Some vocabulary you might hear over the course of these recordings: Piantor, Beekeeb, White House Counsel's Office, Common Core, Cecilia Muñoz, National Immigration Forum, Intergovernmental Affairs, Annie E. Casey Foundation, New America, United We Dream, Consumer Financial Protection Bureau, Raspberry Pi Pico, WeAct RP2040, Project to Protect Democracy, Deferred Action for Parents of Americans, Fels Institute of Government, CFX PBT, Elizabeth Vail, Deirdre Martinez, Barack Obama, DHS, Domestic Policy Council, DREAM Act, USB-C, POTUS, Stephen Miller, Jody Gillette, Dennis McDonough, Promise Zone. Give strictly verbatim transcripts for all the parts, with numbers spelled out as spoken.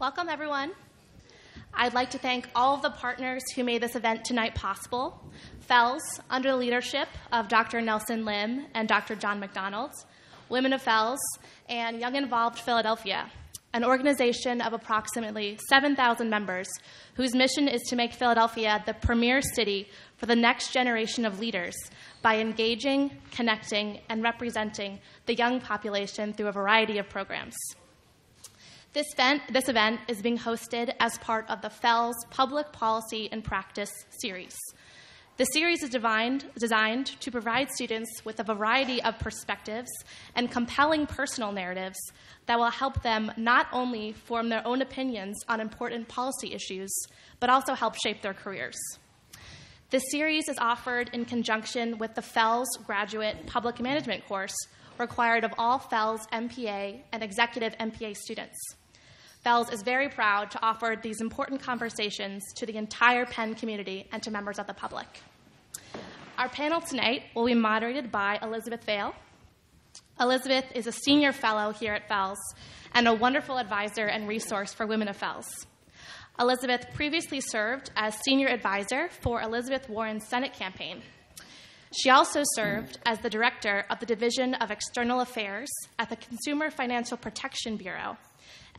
Welcome, everyone. I'd like to thank all of the partners who made this event tonight possible. Fels, under the leadership of Doctor Nelson Lim and Doctor John McDonald, Women of Fels, and Young Involved Philadelphia, an organization of approximately seven thousand members whose mission is to make Philadelphia the premier city for the next generation of leaders by engaging, connecting, and representing the young population through a variety of programs. This event, this event is being hosted as part of the Fels Public Policy and Practice series. The series is designed, designed to provide students with a variety of perspectives and compelling personal narratives that will help them not only form their own opinions on important policy issues, but also help shape their careers. This series is offered in conjunction with the Fels Graduate Public Management course required of all Fels M P A and Executive M P A students. Fels is very proud to offer these important conversations to the entire Penn community and to members of the public. Our panel tonight will be moderated by Elizabeth Vail. Elizabeth is a senior fellow here at Fels and a wonderful advisor and resource for Women of Fels. Elizabeth previously served as senior advisor for Elizabeth Warren's Senate campaign. She also served as the director of the Division of External Affairs at the Consumer Financial Protection Bureau.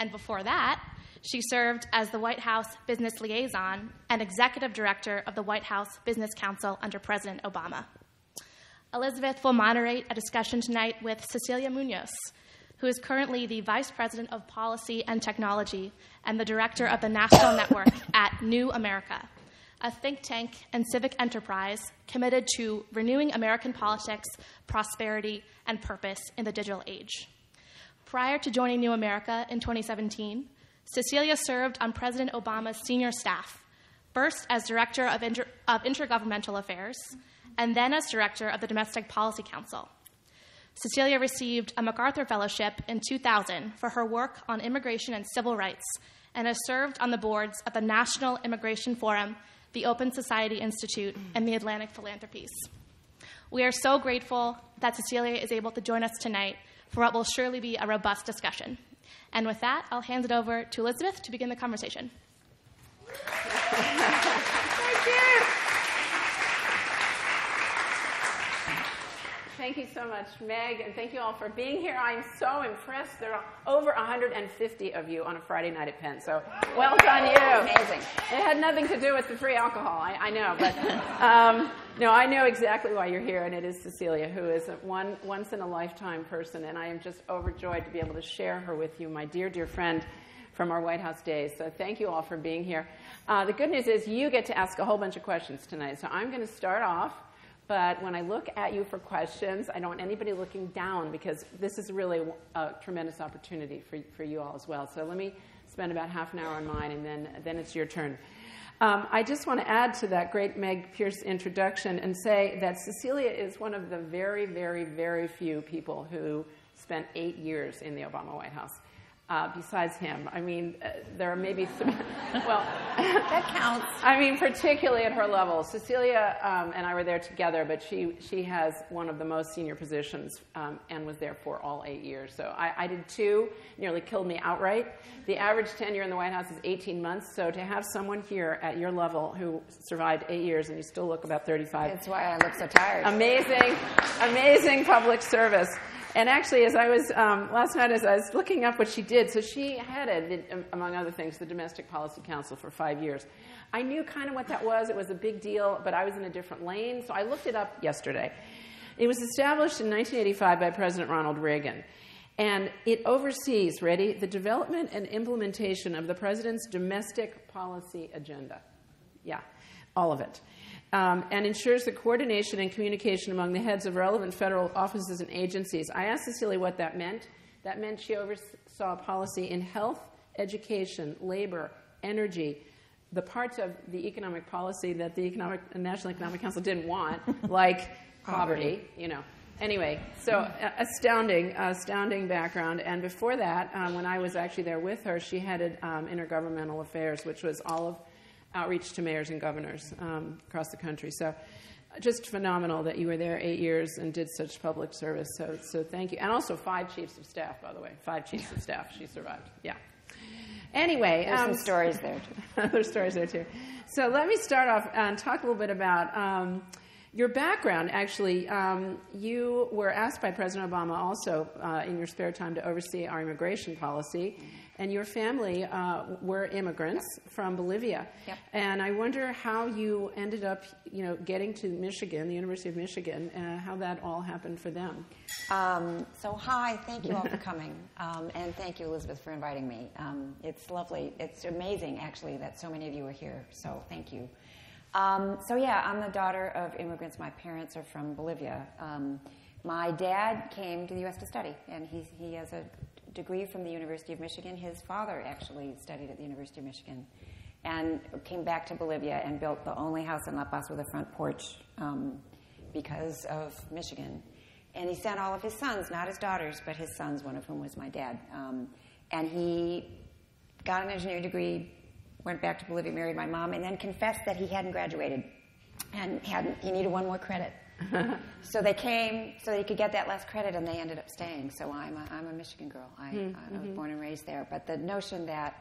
And before that, she served as the White House Business Liaison and Executive Director of the White House Business Council under President Obama. Elizabeth will moderate a discussion tonight with Cecilia Muñoz, who is currently the Vice President of Policy and Technology and the Director of the National Network at New America, a think tank and civic enterprise committed to renewing American politics, prosperity, and purpose in the digital age. Prior to joining New America in twenty seventeen, Cecilia served on President Obama's senior staff, first as Director of, Inter- of Intergovernmental Affairs, and then as Director of the Domestic Policy Council. Cecilia received a MacArthur Fellowship in two thousand for her work on immigration and civil rights, and has served on the boards of the National Immigration Forum, the Open Society Institute, and the Atlantic Philanthropies. We are so grateful that Cecilia is able to join us tonight for what will surely be a robust discussion. And with that, I'll hand it over to Elizabeth to begin the conversation. Thank you. Thank you so much, Meg, and thank you all for being here. I'm so impressed. There are over one hundred fifty of you on a Friday night at Penn, so well done you. Amazing. It had nothing to do with the free alcohol, I, I know, but um, no, I know exactly why you're here, and it is Cecilia, who is a one, once-in-a-lifetime person, and I am just overjoyed to be able to share her with you, my dear, dear friend from our White House days. So thank you all for being here. Uh, the good news is you get to ask a whole bunch of questions tonight, so I'm going to start off. But when I look at you for questions, I don't want anybody looking down, because this is really a tremendous opportunity for, for you all as well. So let me spend about half an hour on mine, and then, then it's your turn. Um, I just want to add to that great Meg Pierce introduction and say that Cecilia is one of the very, very, very few people who spent eight years in the Obama White House. Uh, besides him. I mean, uh, there are maybe three. Well, that counts. I mean, particularly at her level. Cecilia um, and I were there together, but she, she has one of the most senior positions um, and was there for all eight years. So I, I did two, nearly killed me outright. The average tenure in the White House is eighteen months, so to have someone here at your level who survived eight years and you still look about thirty-five. That's why I look so tired. Amazing, amazing public service. And actually, as I was um, last night, as I was looking up what she did, so she headed, among other things, the Domestic Policy Council for five years. I knew kind of what that was. It was a big deal, but I was in a different lane, so I looked it up yesterday. It was established in nineteen eighty-five by President Ronald Reagan, and it oversees, ready, the development and implementation of the president's domestic policy agenda. Yeah, all of it. Um, and ensures the coordination and communication among the heads of relevant federal offices and agencies. I asked Cecilia what that meant. That meant she oversaw policy in health, education, labor, energy, the parts of the economic policy that the economic, National Economic Council didn't want, like poverty, you know. Anyway, so astounding, astounding background. And before that, um, when I was actually there with her, she headed um, Intergovernmental Affairs, which was all of outreach to mayors and governors um, across the country. So just phenomenal that you were there eight years and did such public service. So, so thank you. And also five chiefs of staff, by the way. Five chiefs of staff. She survived. Yeah. Anyway, there's um, some stories there too. There's stories there too. So let me start off and talk a little bit about um, your background. Actually, um, you were asked by President Obama also uh, in your spare time to oversee our immigration policy, and your family uh, were immigrants yep. from Bolivia. Yep. And I wonder how you ended up, you know, getting to Michigan, the University of Michigan, uh, how that all happened for them. Um, so hi, thank you all for coming, um, and thank you, Elizabeth, for inviting me. Um, it's lovely. It's amazing, actually, that so many of you are here. So thank you. Um, so yeah, I'm the daughter of immigrants. My parents are from Bolivia. Um, my dad came to the U S to study, and he, he has a degree from the University of Michigan. His father actually studied at the University of Michigan and came back to Bolivia and built the only house in La Paz with a front porch um, because of Michigan. And he sent all of his sons, not his daughters, but his sons, one of whom was my dad. Um, and he got an engineering degree, went back to Bolivia, married my mom, and then confessed that he hadn't graduated and hadn't, he needed one more credit. So they came so they could get that last credit, and they ended up staying. So I'm a, I'm a Michigan girl. I, mm-hmm. I was born and raised there. But the notion that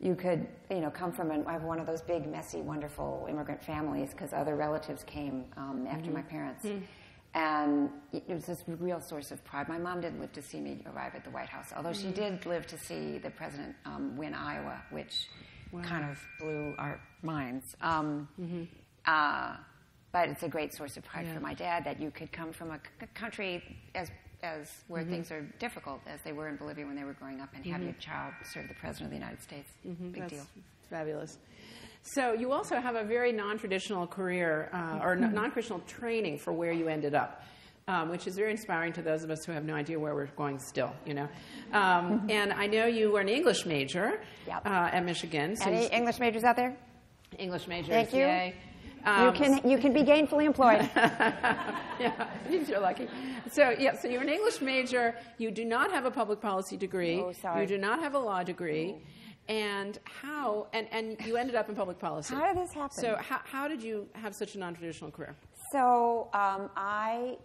you could, you know, come from an, one of those big, messy, wonderful immigrant families, because other relatives came um, after mm-hmm. my parents. Mm-hmm. And it was this real source of pride. My mom didn't live to see me arrive at the White House, although mm-hmm. she did live to see the president um, win Iowa, which wow. kind of blew our minds. Um, mm-hmm. uh, but it's a great source of pride yeah. for my dad that you could come from a c country as, as where mm-hmm. things are difficult, as they were in Bolivia when they were growing up, and mm-hmm. have your child serve the president of the United States. Mm-hmm. Big That's deal. Fabulous. So you also have a very non-traditional career uh, or non-traditional training for where you ended up, um, which is very inspiring to those of us who have no idea where we're going still, you know. Um, and I know you were an English major yep. uh, at Michigan. So any English majors out there? English majors, thank you. Yay. Um, you can you can be gainfully employed. Yeah, you're lucky. So yeah, so you're an English major. You do not have a public policy degree. Oh, sorry. You do not have a law degree. Oh. And how, and, and you ended up in public policy. How did this happen? So how, how did you have such a non-traditional career? So um, I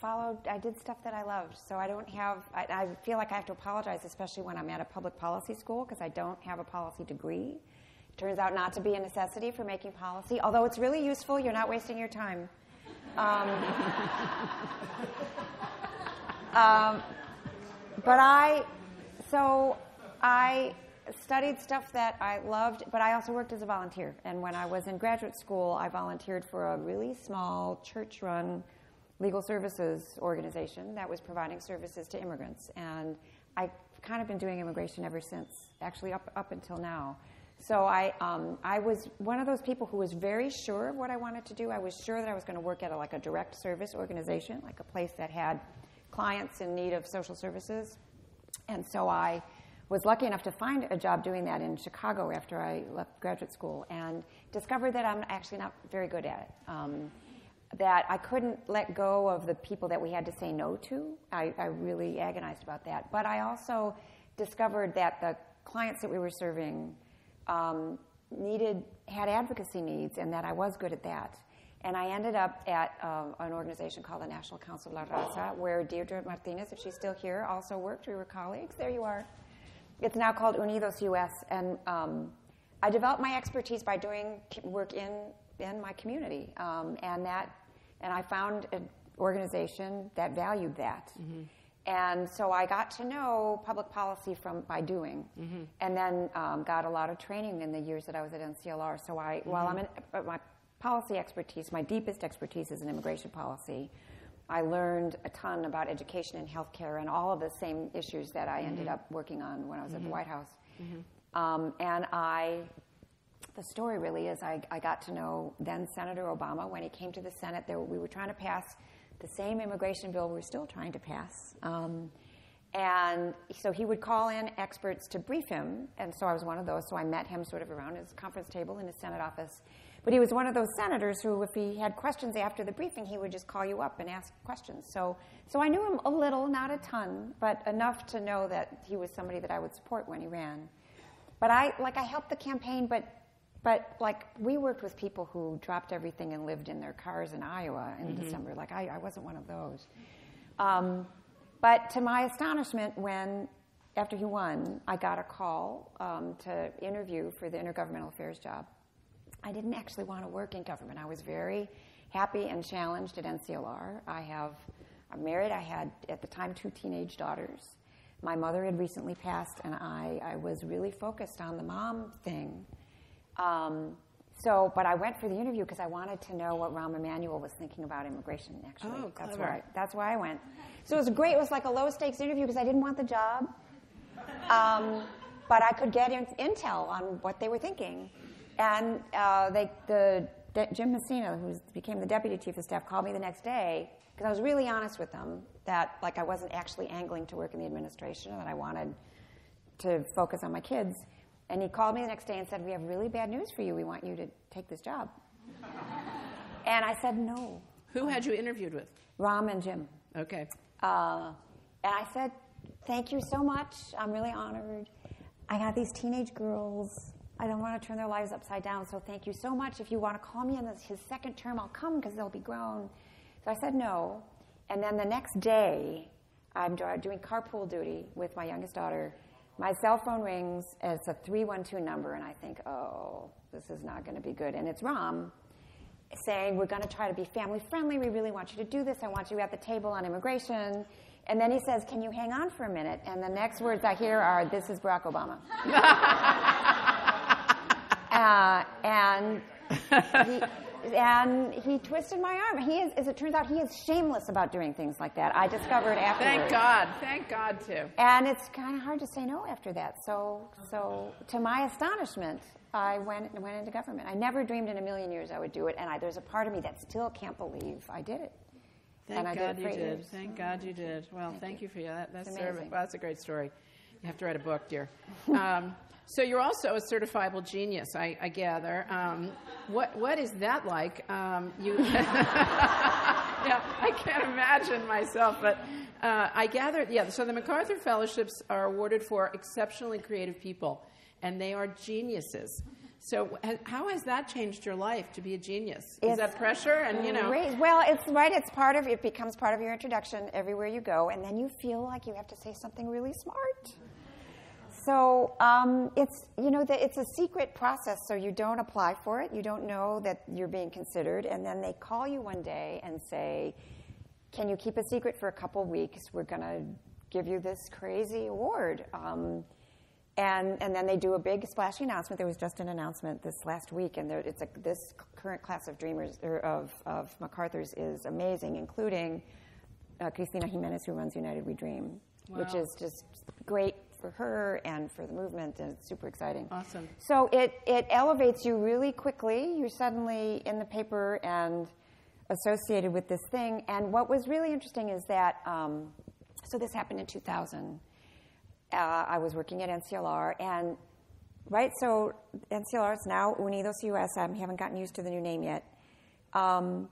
followed, I did stuff that I loved. So I don't have, I, I feel like I have to apologize, especially when I'm at a public policy school, because I don't have a policy degree. It turns out not to be a necessity for making policy, although it's really useful. You're not wasting your time. Um, um, but I, so I... studied stuff that I loved, but I also worked as a volunteer. And when I was in graduate school, I volunteered for a really small church-run legal services organization that was providing services to immigrants. And I've kind of been doing immigration ever since, actually up, up until now. So I, um, I was one of those people who was very sure of what I wanted to do. I was sure that I was going to work at a, like a direct service organization, like a place that had clients in need of social services. And so I was lucky enough to find a job doing that in Chicago after I left graduate school, and discovered that I'm actually not very good at it, um, that I couldn't let go of the people that we had to say no to. I, I really agonized about that. But I also discovered that the clients that we were serving um, needed, had advocacy needs, and that I was good at that. And I ended up at um, an organization called the National Council of La Raza, where Deirdre Martinez, if she's still here, also worked. We were colleagues. There you are. It's now called Unidos U S, and um, I developed my expertise by doing work in, in my community, um, and, that, and I found an organization that valued that. Mm-hmm. And so I got to know public policy from, by doing, mm-hmm. and then um, got a lot of training in the years that I was at N C L R. So I, mm-hmm. while I'm in uh, my policy expertise, my deepest expertise is in immigration policy, I learned a ton about education and healthcare and all of the same issues that I ended mm-hmm. up working on when I was mm-hmm. at the White House. Mm-hmm. um, and I, the story really is I, I got to know then Senator Obama when he came to the Senate. There, we were trying to pass the same immigration bill we're still trying to pass. Um, and so he would call in experts to brief him, and so I was one of those. So I met him sort of around his conference table in his Senate office. But he was one of those senators who, if he had questions after the briefing, he would just call you up and ask questions. So, so I knew him a little, not a ton, but enough to know that he was somebody that I would support when he ran. But I, like, I helped the campaign, but, but like, we worked with people who dropped everything and lived in their cars in Iowa in mm-hmm. December. Like, I, I wasn't one of those. Um, but to my astonishment, when after he won, I got a call um, to interview for the Intergovernmental Affairs job. I didn't actually want to work in government. I was very happy and challenged at N C L R. I have, I'm married. I had, at the time, two teenage daughters. My mother had recently passed, and I, I was really focused on the mom thing. Um, so, but I went for the interview because I wanted to know what Rahm Emanuel was thinking about immigration, actually. Oh, that's why, that's why I went. So it was great. It was like a low-stakes interview because I didn't want the job. Um, but I could get in, intel on what they were thinking. And uh, they, the, de, Jim Messina, who became the deputy chief of staff, called me the next day because I was really honest with them that, like, I wasn't actually angling to work in the administration and that I wanted to focus on my kids. And he called me the next day and said, "We have really bad news for you. We want you to take this job." And I said, "No." Who had you interviewed with? Rahm and Jim. Okay. Uh, and I said, "Thank you so much. I'm really honored. I got these teenage girls. I don't want to turn their lives upside down, so thank you so much. If you want to call me in this, his second term, I'll come because they'll be grown." So I said no. And then the next day, I'm doing carpool duty with my youngest daughter. My cell phone rings. It's a three one two number, and I think, oh, this is not going to be good. And it's Rahm saying, "We're going to try to be family friendly. We really want you to do this. I want you at the table on immigration." And then he says, "Can you hang on for a minute?" And the next words I hear are, "This is Barack Obama." uh, and, he, and he twisted my arm. He is, as it turns out, he is shameless about doing things like that. I discovered afterwards. Thank God. Thank God, too. And it's kind of hard to say no after that. So, so to my astonishment, I went, went into government. I never dreamed in a million years I would do it. And I, there's a part of me that still can't believe I did it. Thank and God did you did. Years. Thank God you did. Well, thank, thank you. you for that. That's, well, that's a great story. You have to write a book, dear. Um, so you're also a certifiable genius, I, I gather. Um, what What is that like? Um, you, yeah, I can't imagine myself, but uh, I gather. Yeah. So the MacArthur Fellowships are awarded for exceptionally creative people, and they are geniuses. So how has that changed your life to be a genius? Is it's that pressure? And you know, great. Well, it's right. It's part of it. Becomes part of your introduction everywhere you go, and then you feel like you have to say something really smart. So um, it's you know that it's a secret process. So you don't apply for it. You don't know that you're being considered, and then they call you one day and say, "Can you keep a secret for a couple weeks? We're going to give you this crazy award." Um, And, and then they do a big splashy announcement. There was just an announcement this last week, and there, it's a, this current class of dreamers or of, of MacArthur's is amazing, including uh, Cristina Jimenez, who runs United We Dream, wow. which is just great for her and for the movement, and it's super exciting. Awesome. So it, it elevates you really quickly. You're suddenly in the paper and associated with this thing. And what was really interesting is that, um, so this happened in two thousand. Uh, I was working at N C L R, and right, so N C L R is now Unidos U S. I haven't gotten used to the new name yet. Um,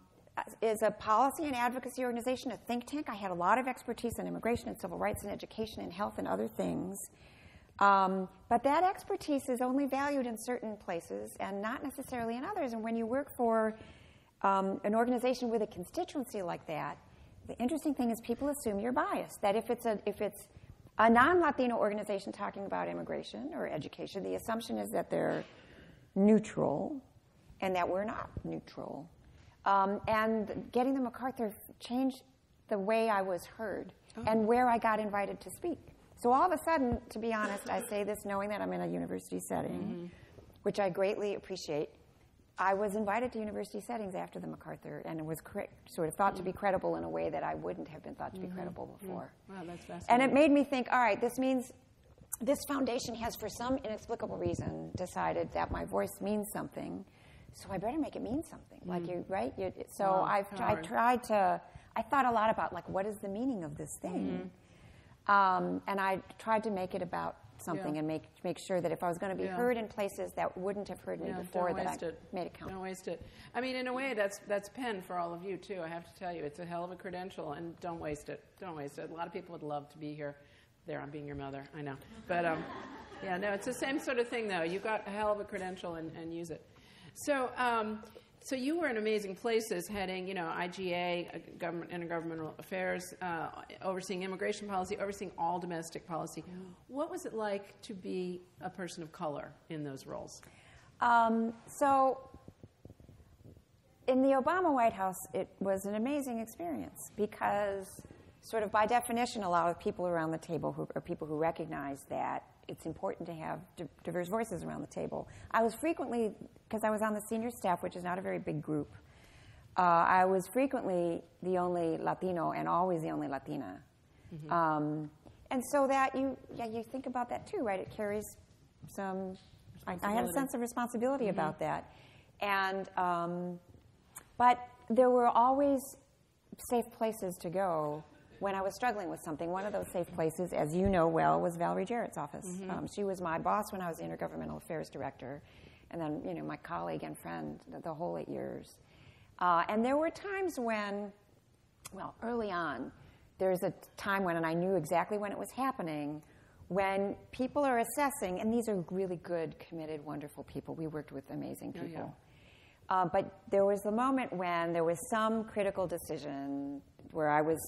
is a policy and advocacy organization, a think tank. I had a lot of expertise in immigration and civil rights and education and health and other things. Um, but that expertise is only valued in certain places and not necessarily in others. And when you work for um, an organization with a constituency like that, the interesting thing is people assume you're biased. That if it's a if it's A non-Latino organization talking about immigration or education, the assumption is that they're neutral and that we're not neutral. Um, and getting the MacArthur changed the way I was heard oh. and where I got invited to speak. So all of a sudden, to be honest, I say this knowing that I'm in a university setting, mm-hmm. which I greatly appreciate. I was invited to university settings after the MacArthur and was cre- sort of thought mm-hmm. to be credible in a way that I wouldn't have been thought to be mm-hmm. credible before. Mm-hmm. Wow, that's fascinating. And it made me think, all right, this means this foundation has, for some inexplicable reason, decided that my voice means something, so I better make it mean something. Mm-hmm. Like you, right? You, so wow, I've tr- I tried to, I thought a lot about, like, what is the meaning of this thing? Mm-hmm. Um, and I tried to make it about something yeah. and make make sure that if I was going to be yeah. heard in places that wouldn't have heard me yeah, before, that I it. made it count. Don't waste it. I mean, in a way, that's that's Penn for all of you, too. I have to tell you, it's a hell of a credential, and don't waste it. Don't waste it. A lot of people would love to be here. There, I'm being your mother. I know. But, um, yeah, no, it's the same sort of thing, though. You've got a hell of a credential, and, and use it. So um, So you were in amazing places, heading, you know, I G A, government, Intergovernmental Affairs, uh, overseeing immigration policy, overseeing all domestic policy. What was it like to be a person of color in those roles? Um, so in the Obama White House, it was an amazing experience because, sort of by definition, a lot of people around the table who are people who recognize that it's important to have diverse voices around the table. I was frequently, because I was on the senior staff, which is not a very big group, uh, I was frequently the only Latino and always the only Latina. Mm-hmm. um, and so that you, yeah, you think about that too, right? It carries some, I, I had a sense of responsibility mm-hmm. about that. And, um, but there were always safe places to go when I was struggling with something. One of those safe places, as you know well, was Valerie Jarrett's office. Mm-hmm. um, she was my boss when I was the Intergovernmental Affairs Director, and then, you know, my colleague and friend the, the whole eight years. Uh, and there were times when, well, early on, there's a time when, and I knew exactly when it was happening, when people are assessing, and these are really good, committed, wonderful people. We worked with amazing people. Yeah, yeah. Uh, but there was the moment when there was some critical decision where I was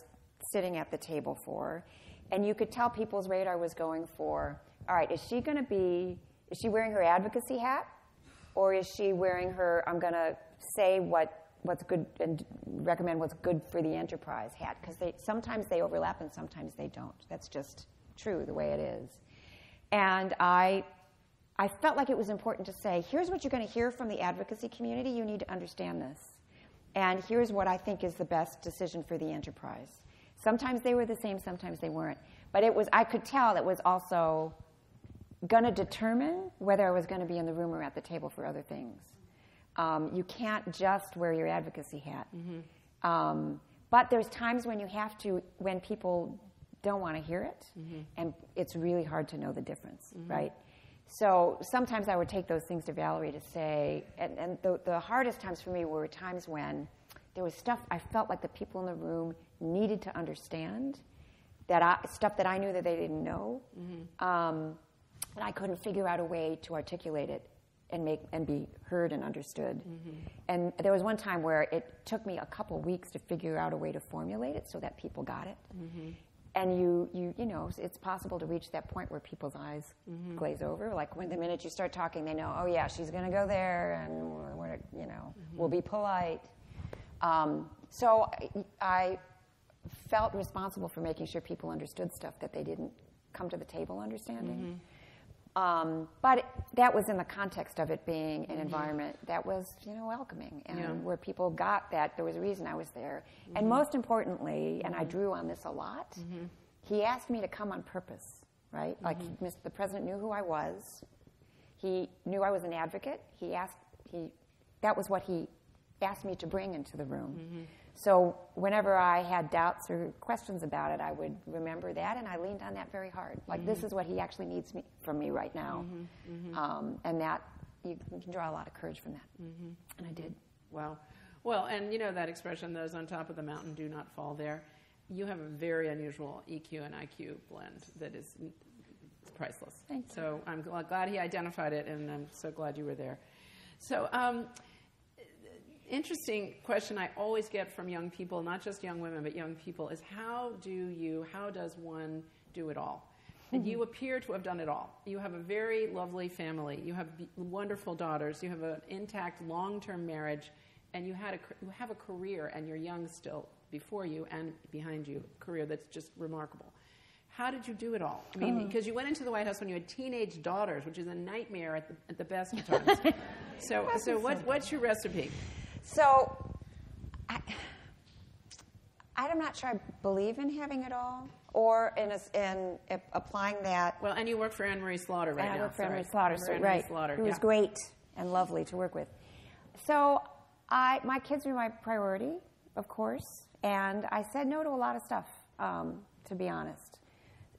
sitting at the table for, and you could tell people's radar was going for, all right, is she going to be, is she wearing her advocacy hat, or is she wearing her, I'm going to say what, what's good and recommend what's good for the enterprise hat? Because they, sometimes they overlap and sometimes they don't. That's just true the way it is. And I, I felt like it was important to say, here's what you're going to hear from the advocacy community. You need to understand this. And here's what I think is the best decision for the enterprise. Sometimes they were the same, sometimes they weren't. But it was, I could tell that was also going to determine whether I was going to be in the room or at the table for other things. Um, you can't just wear your advocacy hat. Mm-hmm. um, but there's times when you have to, when people don't want to hear it, mm-hmm. and it's really hard to know the difference, mm-hmm. right? So sometimes I would take those things to Valerie to say, and, and the, the hardest times for me were times when there was stuff I felt like the people in the room needed to understand, that I, stuff that I knew that they didn't know, mm-hmm. um, and I couldn't figure out a way to articulate it and make and be heard and understood. Mm-hmm. And there was one time where it took me a couple weeks to figure out a way to formulate it so that people got it. Mm-hmm. And you, you, you know, it's possible to reach that point where people's eyes mm-hmm. glaze over. Like when the minute you start talking, they know, oh yeah, she's going to go there, and we're, we're you know, mm-hmm. we'll be polite. Um, so I, I felt responsible for making sure people understood stuff that they didn't come to the table understanding. Mm-hmm. um, but it, that was in the context of it being an mm-hmm. environment that was, you know, welcoming, and yeah. where people got that there was a reason I was there. Mm-hmm. And most importantly, and mm-hmm. I drew on this a lot, mm-hmm. he asked me to come on purpose, right? Mm-hmm. Like he, the president knew who I was. He knew I was an advocate. He asked, he, that was what he asked me to bring into the room. Mm-hmm. So whenever I had doubts or questions about it, I would remember that, and I leaned on that very hard. Like, mm-hmm. this is what he actually needs me, from me right now. Mm-hmm. Mm-hmm. Um, and that, you can draw a lot of courage from that. Mm-hmm. And I did. Wow. Well, and you know that expression, those on top of the mountain do not fall there. You have a very unusual E Q and I Q blend that is priceless. Thank you. So I'm glad he identified it, and I'm so glad you were there. So. Um, Interesting question I always get from young people, not just young women, but young people, is how do you, how does one do it all? And you appear to have done it all. You have a very lovely family. You have wonderful daughters. You have an intact long-term marriage, and you had a, you have a career, and you're young still, before you and behind you, a career that's just remarkable. How did you do it all? I mean, because you went into the White House when you had teenage daughters, which is a nightmare at the, at the best of times. so so what, what's your recipe? So I, I'm not sure I believe in having it all or in, a, in a, applying that. Well, and you work for Anne Marie Slaughter right and now. I work for Anne Marie Slaughter, so, Anne Marie right, Slaughter, who yeah. was great and lovely to work with. So I, my kids were my priority, of course, and I said no to a lot of stuff, um, to be honest.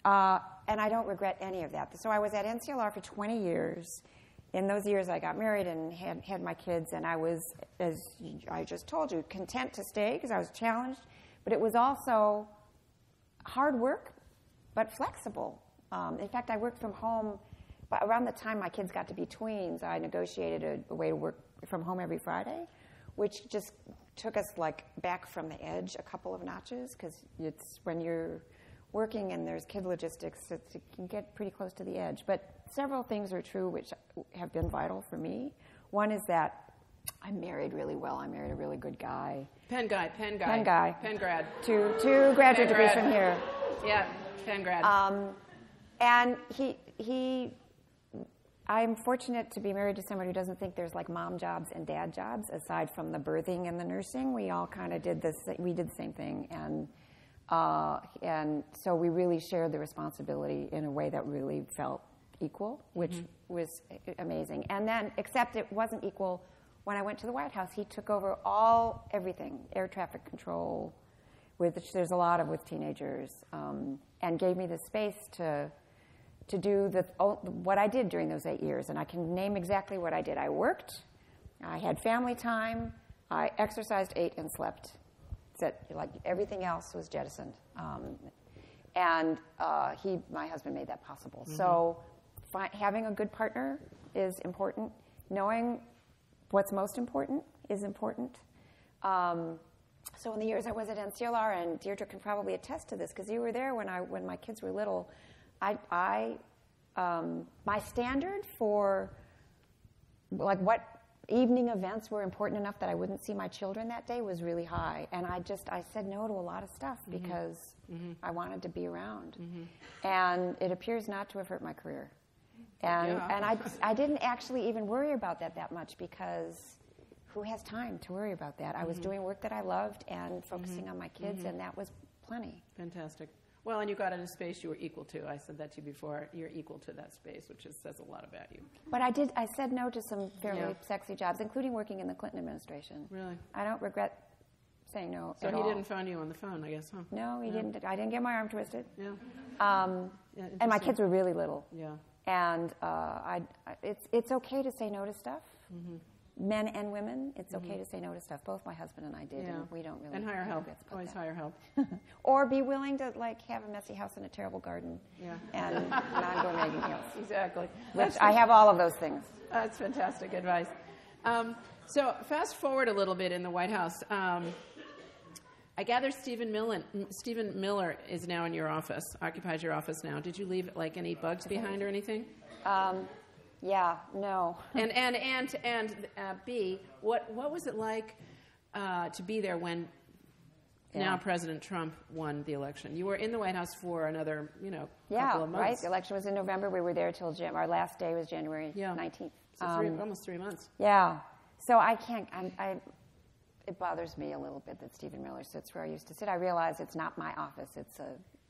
Uh, and I don't regret any of that. So I was at N C L R for twenty years. In those years, I got married and had, had my kids, and I was, as I just told you, content to stay because I was challenged. But it was also hard work, but flexible. Um, in fact, I worked from home. But around the time my kids got to be tweens, I negotiated a, a way to work from home every Friday, which just took us like back from the edge a couple of notches, because it's when you're working and there's kid logistics, it can get pretty close to the edge. But several things are true which have been vital for me. One is that I married really well. I married a really good guy. Penn guy, Penn guy. Penn guy. Penn grad. Two, two graduate degrees from here. Yeah, Penn grad. Um, and he, he, I'm fortunate to be married to someone who doesn't think there's like mom jobs and dad jobs, aside from the birthing and the nursing. We all kind of did this, we did the same thing. And Uh, and so we really shared the responsibility in a way that really felt equal, which mm-hmm. was amazing. And then, except it wasn't equal when I went to the White House. He took over all, everything, air traffic control, which there's a lot of with teenagers, um, and gave me the space to to do the, what I did during those eight years. And I can name exactly what I did. I worked, I had family time, I exercised, ate, and slept. That like everything else was jettisoned, um, and uh, he, my husband, made that possible. Mm-hmm. So, fi having a good partner is important. Knowing what's most important is important. Um, so, in the years I was at N C L R, and Deirdre can probably attest to this because you were there when I when my kids were little. I, I um, my standard for like what evening events were important enough that I wouldn't see my children that day was really high. And I just, I said no to a lot of stuff mm-hmm. because mm-hmm. I wanted to be around. Mm-hmm. And it appears not to have hurt my career. And yeah. and I, I didn't actually even worry about that that much, because who has time to worry about that? Mm-hmm. I was doing work that I loved and focusing mm-hmm. on my kids, mm-hmm. and that was plenty. Fantastic. Well, and you got in a space you were equal to. I said that to you before. You're equal to that space, which is, says a lot about you. But I did. I said no to some fairly yeah. sexy jobs, including working in the Clinton administration. Really? I don't regret saying no so at all. So he didn't phone you on the phone, I guess, huh? No, he yeah. didn't. I didn't get my arm twisted. Yeah. Um, yeah, and my kids were really little. Yeah. And uh, I, it's, it's okay to say no to stuff. Mm-hmm. Men and women, it's mm-hmm. okay to say no to stuff. Both my husband and I did, yeah. and we don't really. And hire help. Always that. hire help. Or be willing to like have a messy house and a terrible garden. Yeah. And non-gourmet meals. Exactly. Which I have all of those things. That's fantastic advice. Um, so fast forward a little bit in the White House. Um, I gather Stephen Miller, Stephen Miller is now in your office, occupies your office now. Did you leave like any bugs behind or anything? Um, Yeah, no. and and and and uh, B, what what was it like uh, to be there when yeah. now President Trump won the election? You were in the White House for another, you know, yeah, couple of months. Right. The election was in November. We were there till Jim. Our last day was January yeah. nineteenth. So um, three, almost three months. Yeah. So I can't. I'm, I. It bothers me a little bit that Stephen Miller sits where I used to sit. I realize it's not my office. It's a.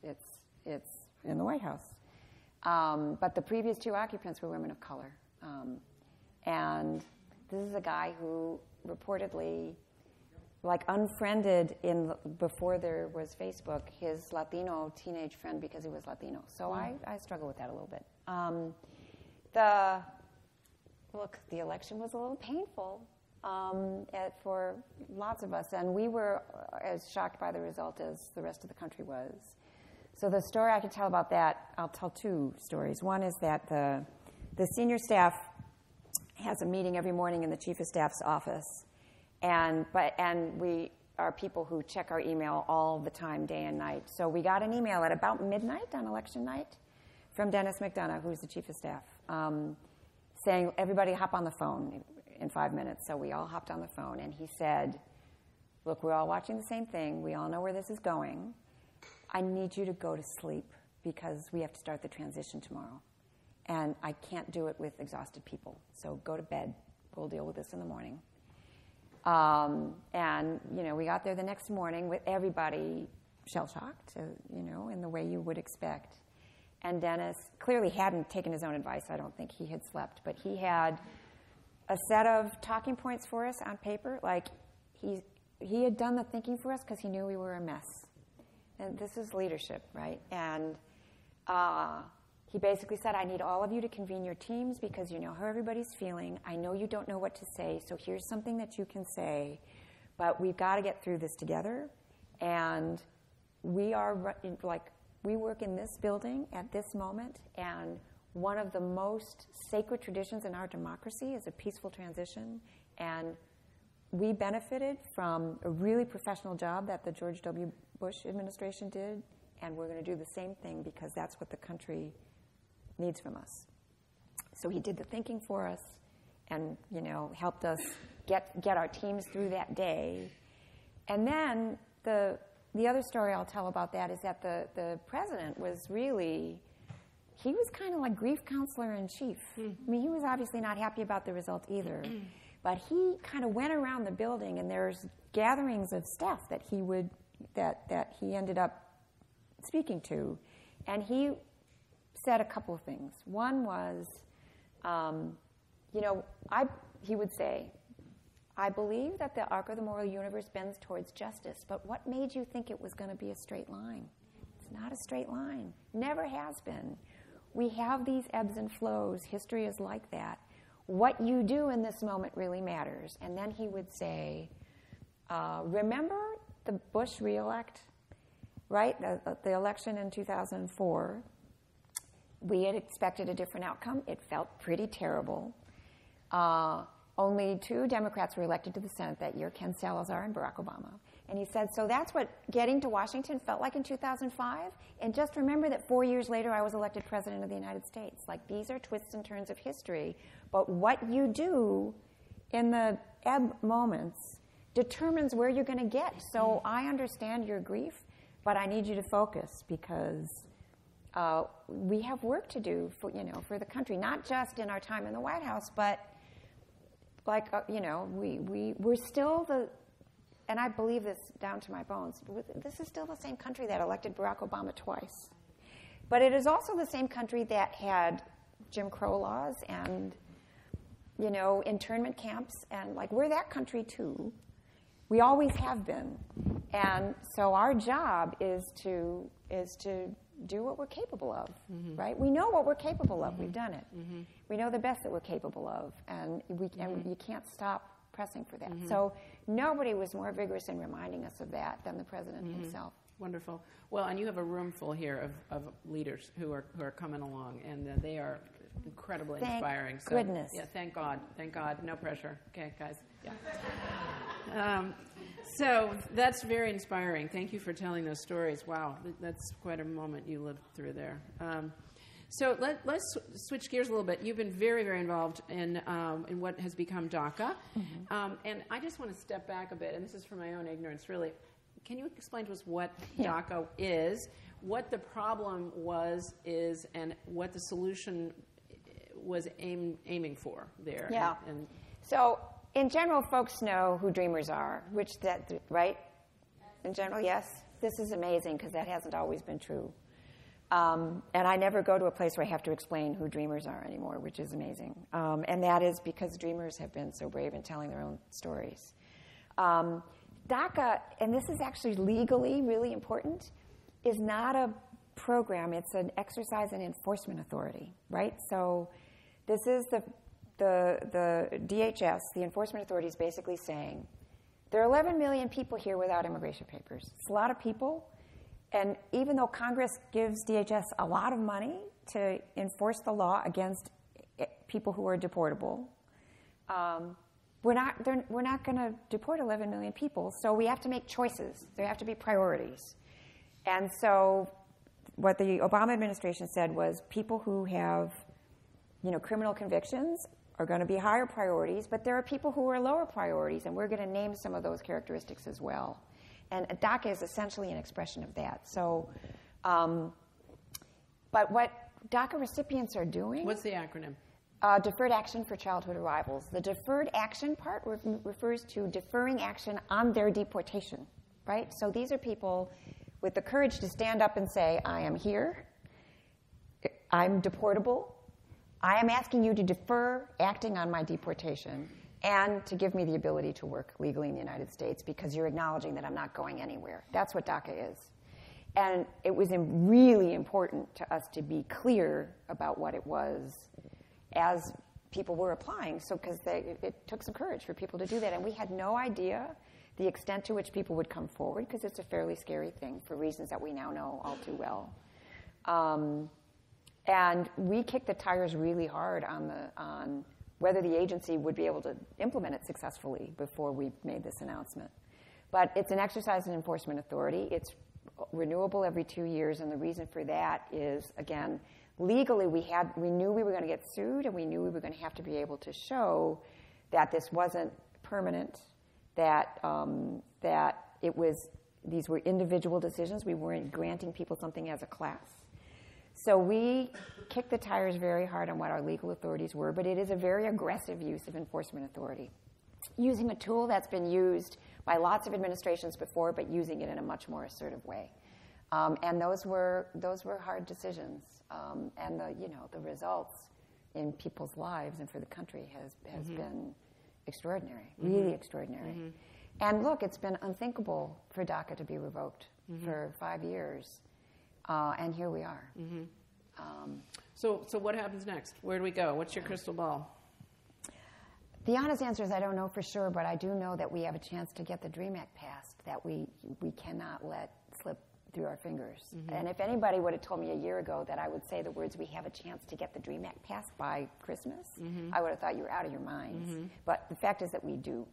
It's it's in the White House. Um, but the previous two occupants were women of color. Um, and this is a guy who reportedly, like, unfriended in the, before there was Facebook, his Latino teenage friend because he was Latino. So mm. I, I struggle with that a little bit. Um, the, look, the election was a little painful um, at, for lots of us. And we were as shocked by the result as the rest of the country was. So the story I can tell about that, I'll tell two stories. One is that the, the senior staff has a meeting every morning in the chief of staff's office, and, but, and we are people who check our email all the time, day and night. So we got an email at about midnight on election night from Dennis McDonough, who's the chief of staff, um, saying, everybody hop on the phone in five minutes. So we all hopped on the phone, and he said, look, we're all watching the same thing. We all know where this is going. I need you to go to sleep because we have to start the transition tomorrow. And I can't do it with exhausted people. So go to bed. We'll deal with this in the morning. Um, and, you know, we got there the next morning with everybody shell-shocked, uh, you know, in the way you would expect. And Dennis clearly hadn't taken his own advice. I don't think he had slept. But he had a set of talking points for us on paper. Like, he, he had done the thinking for us because he knew we were a mess. And this is leadership, right? And uh, he basically said, I need all of you to convene your teams because you know how everybody's feeling. I know you don't know what to say, so here's something that you can say. But we've got to get through this together. And we are, like, we work in this building at this moment. And one of the most sacred traditions in our democracy is a peaceful transition. And we benefited from a really professional job that the George W. Bush administration did, and we're going to do the same thing because that's what the country needs from us. So he did the thinking for us and, you know, helped us get, get our teams through that day. And then the, the other story I'll tell about that is that the, the president was really, he was kind of like grief counselor in chief. Mm-hmm. I mean, he was obviously not happy about the result either. But he kind of went around the building, and there's gatherings of staff that he would, that, that he ended up speaking to. And he said a couple of things. One was, um, you know, I, he would say, I believe that the arc of the moral universe bends towards justice, but what made you think it was going to be a straight line? It's not a straight line. Never has been. We have these ebbs and flows. History is like that. What you do in this moment really matters. And then he would say, uh, remember the Bush reelect, right? The, the election in two thousand four. We had expected a different outcome. It felt pretty terrible. Uh, only two Democrats were elected to the Senate that year, Ken Salazar and Barack Obama. And he said, so that's what getting to Washington felt like in two thousand five? And just remember that four years later, I was elected president of the United States. Like, these are twists and turns of history. But what you do in the ebb moments determines where you're going to get. So I understand your grief, but I need you to focus because uh, we have work to do for, you know, for the country, not just in our time in the White House, but like, uh, you know, we, we, we're still the... And I believe this down to my bones. This is still the same country that elected Barack Obama twice. But it is also the same country that had Jim Crow laws and, you know, internment camps. And, like, we're that country, too. We always have been. And so our job is to, is to do what we're capable of, mm-hmm. right? We know what we're capable of. Mm-hmm. We've done it. Mm-hmm. We know the best that we're capable of. And, we, mm-hmm. and you can't stop pressing for that. Mm-hmm. So nobody was more vigorous in reminding us of that than the president mm-hmm. himself. Wonderful. Well, and you have a room full here of, of leaders who are who are coming along, and uh, they are incredibly thank inspiring. So, goodness. Yeah. Thank God. Thank God. No pressure. Okay, guys. Yeah. um, so that's very inspiring. Thank you for telling those stories. Wow, that's quite a moment you lived through there. Um, So let, let's switch gears a little bit. You've been very, very involved in um, in what has become DACA. Mm-hmm. um, and I just want to step back a bit, and this is from my own ignorance, really. Can you explain to us what yeah. DACA is, what the problem was, is, and what the solution was aim, aiming for there? Yeah. And, and so in general, folks know who Dreamers are, which that, right? In general, yes? This is amazing, because that hasn't always been true. Um, and I never go to a place where I have to explain who Dreamers are anymore, which is amazing. Um, and that is because Dreamers have been so brave in telling their own stories. Um, DACA, and this is actually legally really important, is not a program. It's an exercise in enforcement authority, right? So this is the, the, the D H S, the enforcement authority, is basically saying, there are eleven million people here without immigration papers. It's a lot of people. And even though Congress gives D H S a lot of money to enforce the law against people who are deportable, um, we're not, we're not going to deport eleven million people. So we have to make choices. There have to be priorities. And so what the Obama administration said was people who have, you know, criminal convictions are going to be higher priorities, but there are people who are lower priorities, and we're going to name some of those characteristics as well. And DACA is essentially an expression of that. So, um, but what DACA recipients are doing... What's the acronym? Uh, Deferred Action for Childhood Arrivals. The deferred action part re refers to deferring action on their deportation, right? So these are people with the courage to stand up and say, I am here, I'm deportable, I am asking you to defer acting on my deportation, and to give me the ability to work legally in the United States because you're acknowledging that I'm not going anywhere. That's what DACA is. And it was really important to us to be clear about what it was as people were applying, so because it took some courage for people to do that. And we had no idea the extent to which people would come forward because it's a fairly scary thing for reasons that we now know all too well. Um, and we kicked the tires really hard on the... on whether the agency would be able to implement it successfully before we made this announcement. But it's an exercise in enforcement authority. It's renewable every two years, and the reason for that is, again, legally we had we knew we were going to get sued, and we knew we were going to have to be able to show that this wasn't permanent, that um, that it was these were individual decisions. We weren't granting people something as a class. So we kicked the tires very hard on what our legal authorities were, but it is a very aggressive use of enforcement authority, using a tool that's been used by lots of administrations before, but using it in a much more assertive way. Um, and those were those were hard decisions, um, and the you know the results in people's lives and for the country has has mm-hmm. been extraordinary, mm-hmm. really extraordinary. Mm-hmm. And look, it's been unthinkable for DACA to be revoked mm-hmm. for five years, uh, and here we are. Mm-hmm. um, so so what happens next? Where do we go? What's your crystal ball? The honest answer is I don't know for sure, but I do know that we have a chance to get the DREAM Act passed, that we, we cannot let slip through our fingers. Mm-hmm. And if anybody would have told me a year ago that I would say the words, we have a chance to get the DREAM Act passed by Christmas, mm-hmm. I would have thought you were out of your minds. Mm-hmm. But the fact is that we do.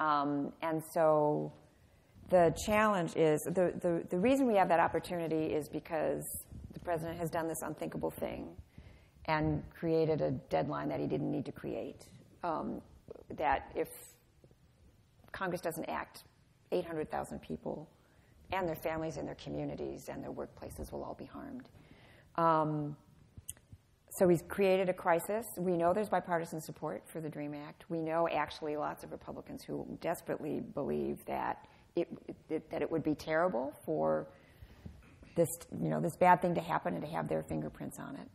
Um, and so the challenge is, the, the, the reason we have that opportunity is because the president has done this unthinkable thing and created a deadline that he didn't need to create. Um, that if Congress doesn't act, eight hundred thousand people and their families and their communities and their workplaces will all be harmed. Um, so he's created a crisis. We know there's bipartisan support for the DREAM Act. We know actually lots of Republicans who desperately believe that it, it that it would be terrible for this you know this bad thing to happen and to have their fingerprints on it.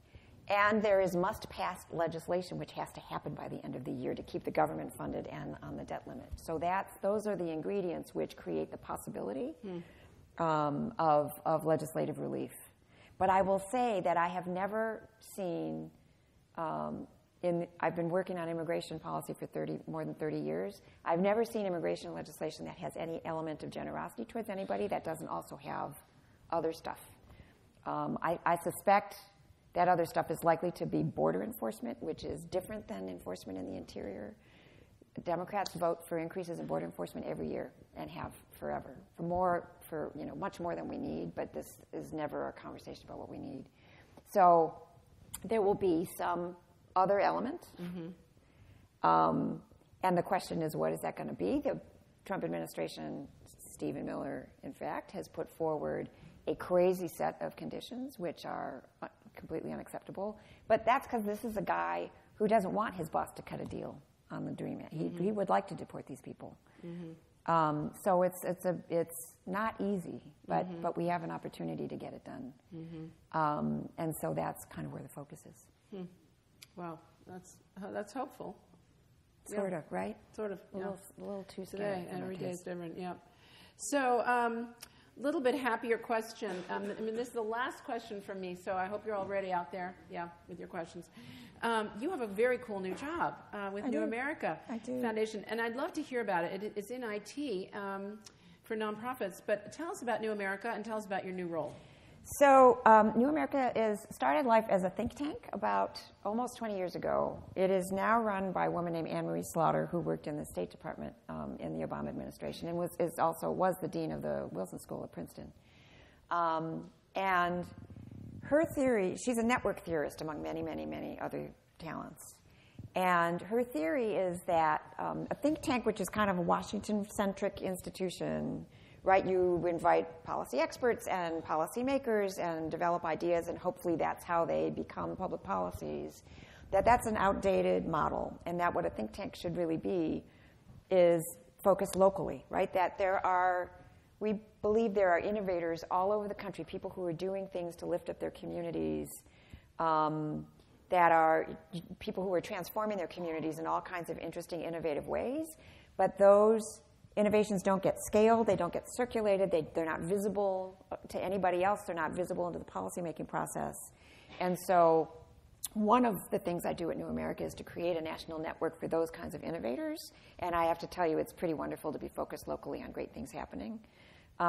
And there is must-pass legislation, which has to happen by the end of the year to keep the government funded and on the debt limit. So that's those are the ingredients which create the possibility mm. um, of, of legislative relief. But I will say that I have never seen, um, in, I've been working on immigration policy for thirty, more than thirty years. I've never seen immigration legislation that has any element of generosity towards anybody that doesn't also have other stuff. Um, I, I suspect that other stuff is likely to be border enforcement, which is different than enforcement in the interior. Democrats vote for increases in border enforcement every year and have forever. For more, for you know, much more than we need, but this is never a conversation about what we need. So there will be some other element. Mm-hmm. um, and the question is, what is that going to be? The Trump administration, Stephen Miller, in fact, has put forward a crazy set of conditions, which are completely unacceptable. But that's because this is a guy who doesn't want his boss to cut a deal on the DREAM Act. Mm-hmm. He, he would like to deport these people. Mm-hmm. um, so it's it's a it's not easy, but mm-hmm. but we have an opportunity to get it done. Mm-hmm. um, and so that's kind of where the focus is. Hmm. Wow, that's that's hopeful. Sort yeah. of, right? Sort of. A yeah. little, little too scary. Today, every day is different. Yeah. So. Um, A little bit happier question. Um, I mean, this is the last question from me, so I hope you're all ready out there, yeah, with your questions. Um, you have a very cool new job uh, with I New do. America I do. Foundation, and I'd love to hear about it. it it's in I T um, for nonprofits, but tell us about New America and tell us about your new role. So um, New America is started life as a think tank about almost twenty years ago. It is now run by a woman named Anne Marie Slaughter, who worked in the State Department um, in the Obama administration and was is also was the dean of the Wilson School at Princeton. Um, and her theory, she's a network theorist among many, many, many other talents. And her theory is that um, a think tank, which is kind of a Washington-centric institution, right, you invite policy experts and policymakers and develop ideas, and hopefully that's how they become public policies, that that's an outdated model, and that what a think tank should really be is focused locally, right? That there are, we believe there are innovators all over the country, people who are doing things to lift up their communities, um, that are people who are transforming their communities in all kinds of interesting, innovative ways, but those innovations don't get scaled, they don't get circulated, they, they're not visible to anybody else, they're not visible into the policymaking process. And so one of the things I do at New America is to create a national network for those kinds of innovators, and I have to tell you it's pretty wonderful to be focused locally on great things happening.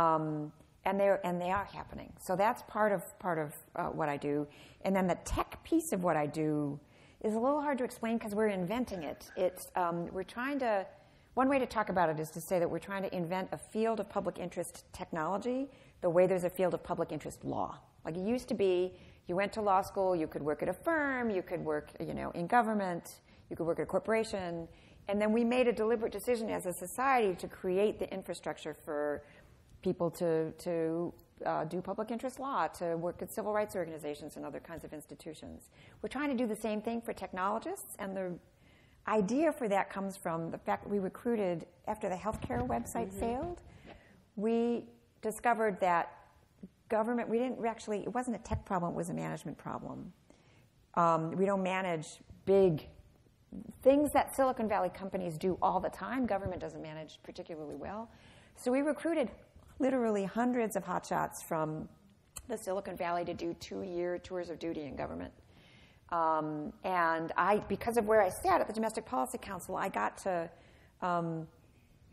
Um, and, and they are happening. So that's part of, part of uh, what I do. And then the tech piece of what I do is a little hard to explain because we're inventing it. It's, um, we're trying to, one way to talk about it is to say that we're trying to invent a field of public interest technology the way there's a field of public interest law. Like it used to be, you went to law school, you could work at a firm, you could work, you know, in government, you could work at a corporation, and then we made a deliberate decision as a society to create the infrastructure for people to, to uh, do public interest law, to work at civil rights organizations and other kinds of institutions. We're trying to do the same thing for technologists, and the idea for that comes from the fact that we recruited, after the healthcare website mm-hmm. failed, we discovered that government, we didn't actually, it wasn't a tech problem, it was a management problem. Um, we don't manage big things that Silicon Valley companies do all the time. Government doesn't manage particularly well. So we recruited literally hundreds of hotshots from the Silicon Valley to do two-year tours of duty in government. Um, and I, because of where I sat at the Domestic Policy Council, I got to um,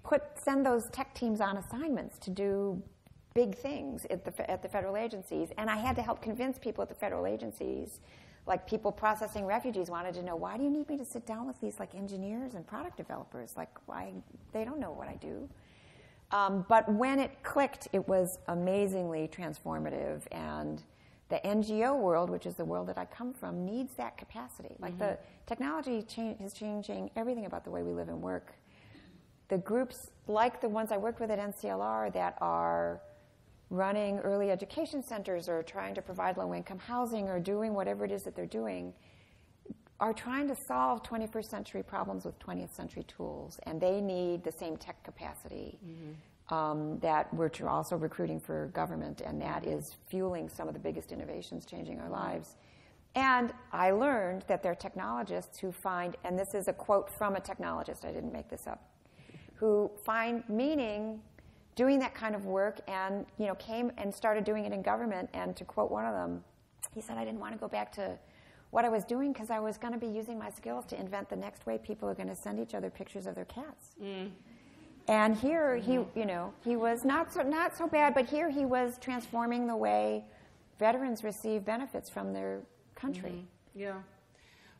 put, send those tech teams on assignments to do big things at the, at the federal agencies. And I had to help convince people at the federal agencies, like people processing refugees wanted to know, why do you need me to sit down with these like engineers and product developers? Like, why, they don't know what I do. Um, but when it clicked, it was amazingly transformative, and the N G O world, which is the world that I come from, needs that capacity. Like mm-hmm. the technology change is changing everything about the way we live and work. The groups like the ones I worked with at N C L R that are running early education centers or trying to provide low-income housing or doing whatever it is that they're doing are trying to solve twenty-first century problems with twentieth century tools, and they need the same tech capacity. Mm-hmm. Um, that we're also recruiting for government, and that is fueling some of the biggest innovations changing our lives. And I learned that there are technologists who find, and this is a quote from a technologist, I didn't make this up, who find meaning doing that kind of work and, you know, came and started doing it in government. And to quote one of them, he said, I didn't want to go back to what I was doing because I was going to be using my skills to invent the next way people are going to send each other pictures of their cats. Mm. And here he, you know, he was not so, not so bad, but here he was transforming the way veterans receive benefits from their country. Mm-hmm. Yeah.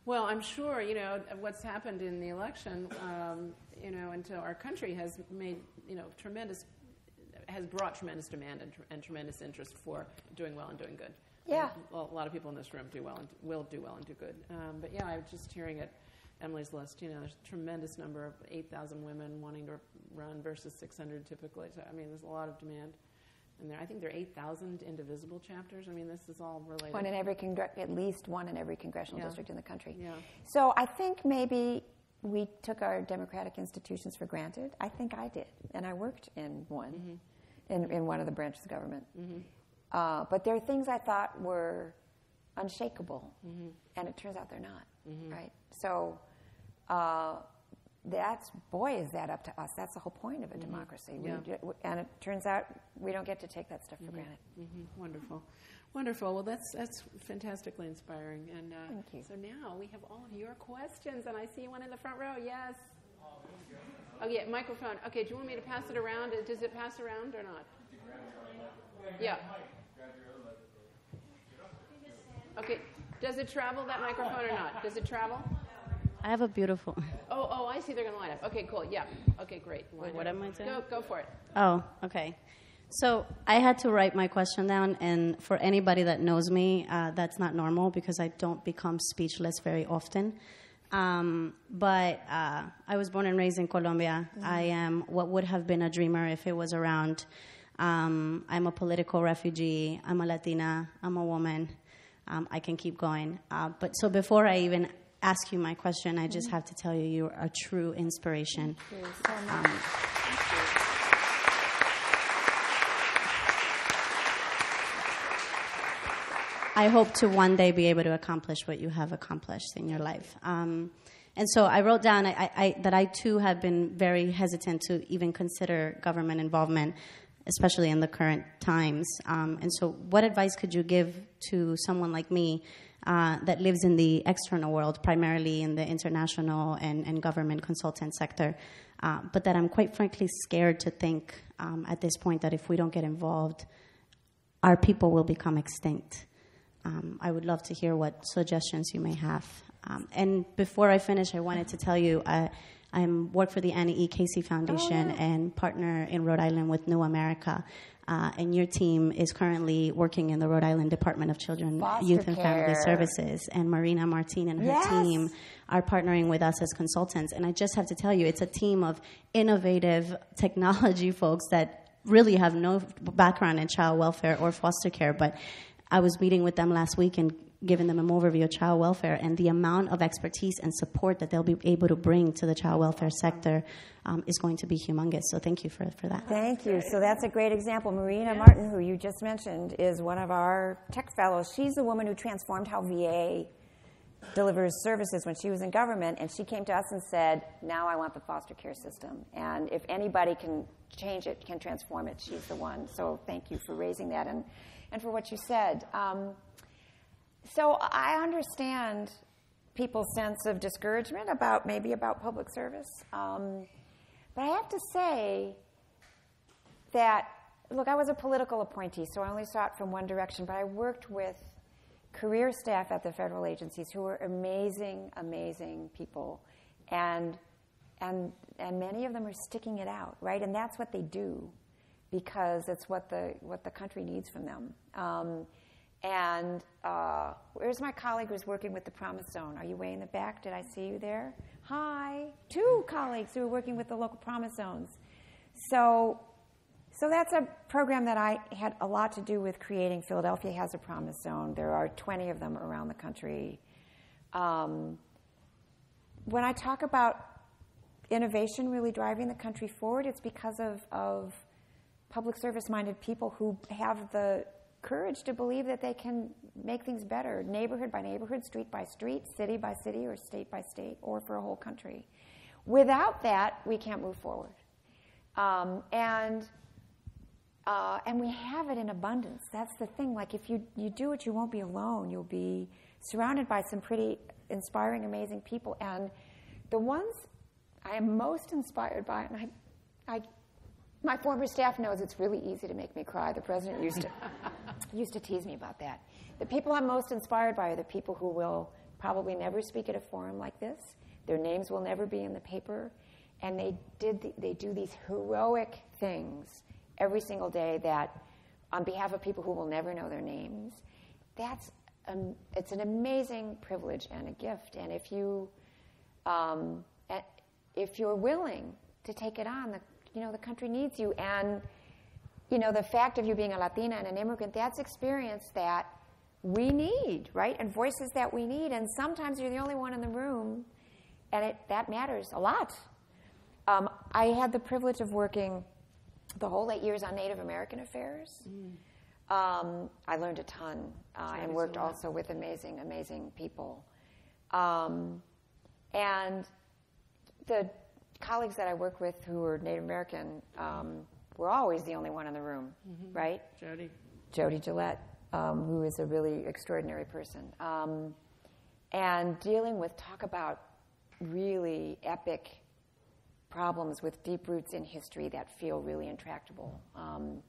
Well, I'm sure, you know, what's happened in the election, um, you know, until our country has made, you know, tremendous, has brought tremendous demand and, and tremendous interest for doing well and doing good. Yeah. And a lot of people in this room do well and will do well and do good. Um, but yeah, I was just hearing it. Emily's list, you know, there's a tremendous number of eight thousand women wanting to run versus six hundred typically. So, I mean, there's a lot of demand. And there, I think there are eight thousand indivisible chapters. I mean, this is all related. One in every congr- at least one in every congressional yeah. district in the country. Yeah. So I think maybe we took our democratic institutions for granted. I think I did. And I worked in one, mm-hmm. in, in one of the branches of government. Mm-hmm. uh, but there are things I thought were unshakable, mm-hmm. and it turns out they're not. Mm-hmm. Right? So uh, that's, boy, is that up to us. That's the whole point of a mm-hmm. democracy. Yeah. We, and it turns out we don't get to take that stuff for mm-hmm. granted. Mm-hmm. Wonderful. Wonderful. Well, that's that's fantastically inspiring. And uh, thank you. So now we have all of your questions, and I see one in the front row. Yes. Oh, yeah, microphone. Okay, do you want me to pass it around? Does it pass around or not? Yeah. Okay. Does it travel, that microphone, or not? Does it travel? I have a beautiful... Oh, oh, I see they're going to line up. Okay, cool, yeah. Okay, great. Wait, what am I doing? Go, go for it. Oh, okay. So I had to write my question down, and for anybody that knows me, uh, that's not normal because I don't become speechless very often. Um, but uh, I was born and raised in Colombia. Mm-hmm. I am what would have been a dreamer if it was around. Um, I'm a political refugee. I'm a Latina. I'm a woman. Um, I can keep going. Uh, but so before I even ask you my question, I just mm-hmm. have to tell you, you are a true inspiration. Thank you so much. Um, Thank you. I hope to one day be able to accomplish what you have accomplished in your life. Um, and so I wrote down I, I, that I, too, have been very hesitant to even consider government involvement, especially in the current times. Um, and so what advice could you give to someone like me uh, that lives in the external world, primarily in the international and, and government consultant sector, uh, but that I'm quite frankly scared to think um, at this point that if we don't get involved, our people will become extinct. Um, I would love to hear what suggestions you may have Um, and before I finish, I wanted to tell you uh, I work for the Annie E. Casey Foundation oh, yeah. and partner in Rhode Island with New America. Uh, and your team is currently working in the Rhode Island Department of Children, Foster Youth, and Care. Family Services. And Marina Martin and her yes. team are partnering with us as consultants. And I just have to tell you, it's a team of innovative technology folks that really have no background in child welfare or foster care. But I was meeting with them last week and giving them an overview of child welfare, and the amount of expertise and support that they'll be able to bring to the child welfare sector um, is going to be humongous. So thank you for, for that. Thank you. So that's a great example. Marina yes. Martin, who you just mentioned, is one of our tech fellows. She's the woman who transformed how V A delivers services when she was in government, and she came to us and said, now I want the foster care system. And if anybody can change it, can transform it, she's the one. So thank you for raising that and, and for what you said. Um, So I understand people's sense of discouragement about maybe about public service. Um, but I have to say that, look, I was a political appointee, so I only saw it from one direction. But I worked with career staff at the federal agencies who were amazing, amazing people. And, and, and many of them are sticking it out, right? And that's what they do because it's what the, what the country needs from them. Um, And uh, where's my colleague who's working with the Promise Zone? Are you way in the back? Did I see you there? Hi. Two colleagues who are working with the local Promise Zones. So, so that's a program that I had a lot to do with creating. Philadelphia has a Promise Zone. There are twenty of them around the country. Um, when I talk about innovation really driving the country forward, it's because of, of public service-minded people who have the courage to believe that they can make things better, neighborhood by neighborhood, street by street, city by city, or state by state, or for a whole country. Without that, we can't move forward. Um, and uh, and we have it in abundance. That's the thing. Like, if you, you do it, you won't be alone. You'll be surrounded by some pretty inspiring, amazing people. And the ones I am most inspired by, and I, I, my former staff knows it's really easy to make me cry. The president used to... used to tease me about that. The people I'm most inspired by are the people who will probably never speak at a forum like this. Their names will never be in the paper. And they did the, they do these heroic things every single day that, on behalf of people who will never know their names, that's um, it's an amazing privilege and a gift. And if, you, um, if you're willing to take it on, the, you know, the country needs you. And you know, the fact of you being a Latina and an immigrant, that's experience that we need, right? And voices that we need. And sometimes you're the only one in the room, and it, that matters a lot. Um, I had the privilege of working the whole eight years on Native American affairs. Mm. Um, I learned a ton uh, and worked also with amazing, amazing people. Um, and the colleagues that I work with who are Native American, um, we're always the only one in the room, mm-hmm. right? Jody. Jody Gillette, um, who is a really extraordinary person. Um, and dealing with, talk about really epic problems with deep roots in history that feel really intractable. Um,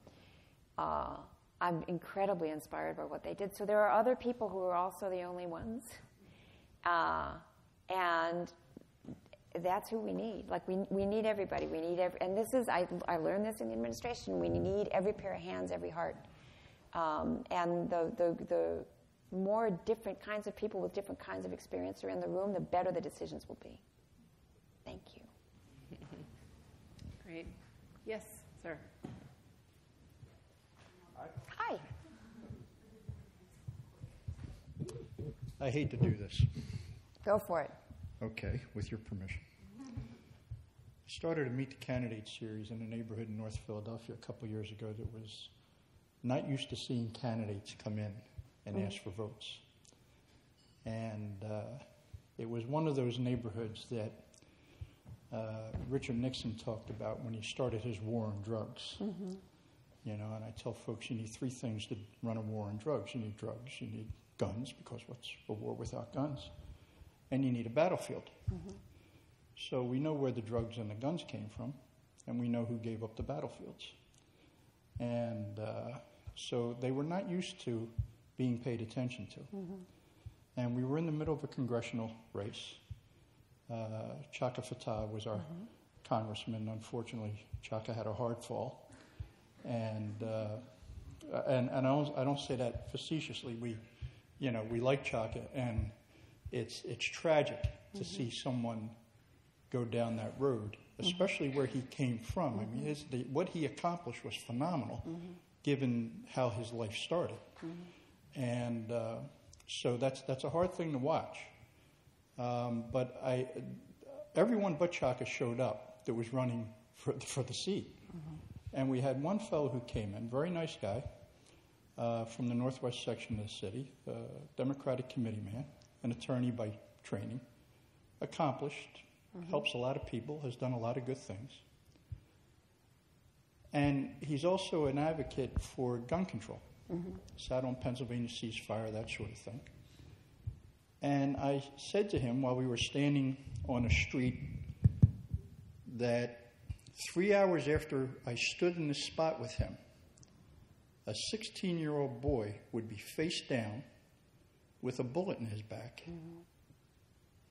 uh, I'm incredibly inspired by what they did. So there are other people who are also the only ones. Uh, and that's who we need. Like, we, we need everybody. We need every, and this is, I, I learned this in the administration, we need every pair of hands, every heart. Um, and the, the, the more different kinds of people with different kinds of experience are in the room, the better the decisions will be. Thank you. Great. Yes, sir. Hi. I hate to do this. Go for it. Okay, with your permission. I started a Meet the Candidate series in a neighborhood in North Philadelphia a couple years ago that was not used to seeing candidates come in and mm-hmm. ask for votes. And uh, it was one of those neighborhoods that uh, Richard Nixon talked about when he started his war on drugs. Mm-hmm. You know, and I tell folks, you need three things to run a war on drugs. You need drugs, you need guns, because what's a war without guns? And you need a battlefield. Mm-hmm. So we know where the drugs and the guns came from, and we know who gave up the battlefields. And uh, so they were not used to being paid attention to. Mm-hmm. and we were in the middle of a congressional race. Uh, Chaka Fatah was our mm-hmm. congressman. Unfortunately, Chaka had a hard fall, and uh, and and I don't, I don't say that facetiously. We, you know, we like Chaka, and it's it's tragic to mm-hmm. see someone go down that road, especially mm-hmm. where he came from. Mm-hmm. I mean, his, the, what he accomplished was phenomenal, mm-hmm. given how his life started, mm-hmm. and uh, so that's that's a hard thing to watch. Um, but I, everyone but Chaka showed up that was running for, for the seat. Mm-hmm. And we had one fellow who came in, very nice guy, uh, from the northwest section of the city, a Democratic committeeman, an attorney by training, accomplished, mm-hmm. helps a lot of people, has done a lot of good things. And he's also an advocate for gun control, mm-hmm. sat on Pennsylvania ceasefire, that sort of thing. And I said to him while we were standing on a street that three hours after I stood in this spot with him, a sixteen-year-old boy would be face down with a bullet in his back mm-hmm.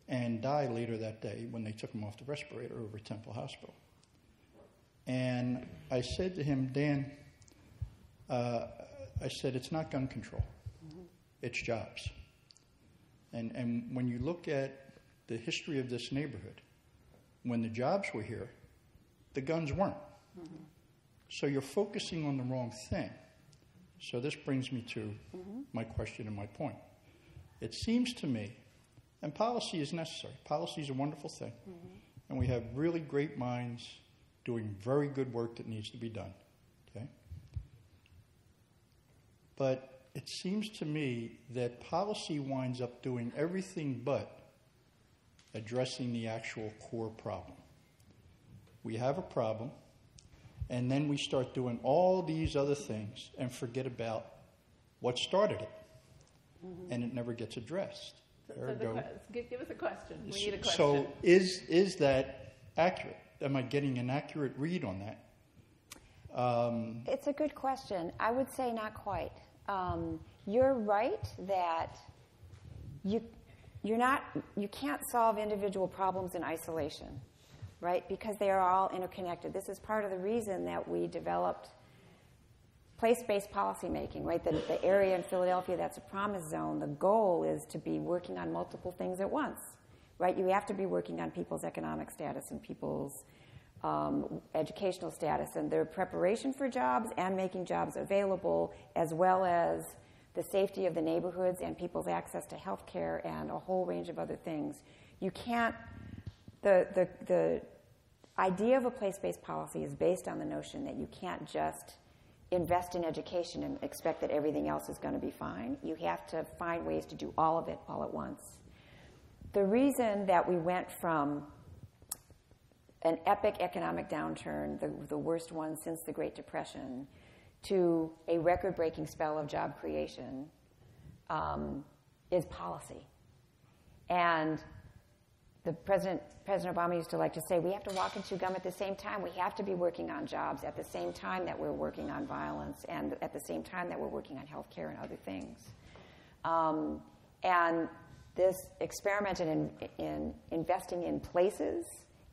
and die later that day when they took him off the respirator over at Temple Hospital. And I said to him, Dan, uh, I said, it's not gun control. Mm-hmm. It's jobs. And, and when you look at the history of this neighborhood, when the jobs were here, the guns weren't. Mm-hmm. So you're focusing on the wrong thing. So this brings me to mm-hmm. my question and my point. It seems to me, and policy is necessary. Policy is a wonderful thing. Mm-hmm. And we have really great minds doing very good work that needs to be done. Okay? But it seems to me that policy winds up doing everything but addressing the actual core problem. We have a problem, and then we start doing all these other things and forget about what started it, mm-hmm. and it never gets addressed. So, so the, give, give us a question. We so, need a question. So is, is that accurate? Am I getting an accurate read on that? Um, it's a good question. I would say not quite. Um, you're right that you you're not you can't solve individual problems in isolation, right? Because they are all interconnected. This is part of the reason that we developed place-based policymaking, right? The, the area in Philadelphia that's a promise zone. The goal is to be working on multiple things at once, right? You have to be working on people's economic status and people's Um, educational status and their preparation for jobs and making jobs available, as well as the safety of the neighborhoods and people's access to health care and a whole range of other things. You can't, the, the, the idea of a place-based policy is based on the notion that you can't just invest in education and expect that everything else is going to be fine. You have to find ways to do all of it all at once. The reason that we went from an epic economic downturn, the, the worst one since the Great Depression, to a record-breaking spell of job creation, um, is policy. And the President, President Obama used to like to say, we have to walk and chew gum at the same time. We have to be working on jobs at the same time that we're working on violence and at the same time that we're working on health care and other things. Um, and this experiment in, in investing in places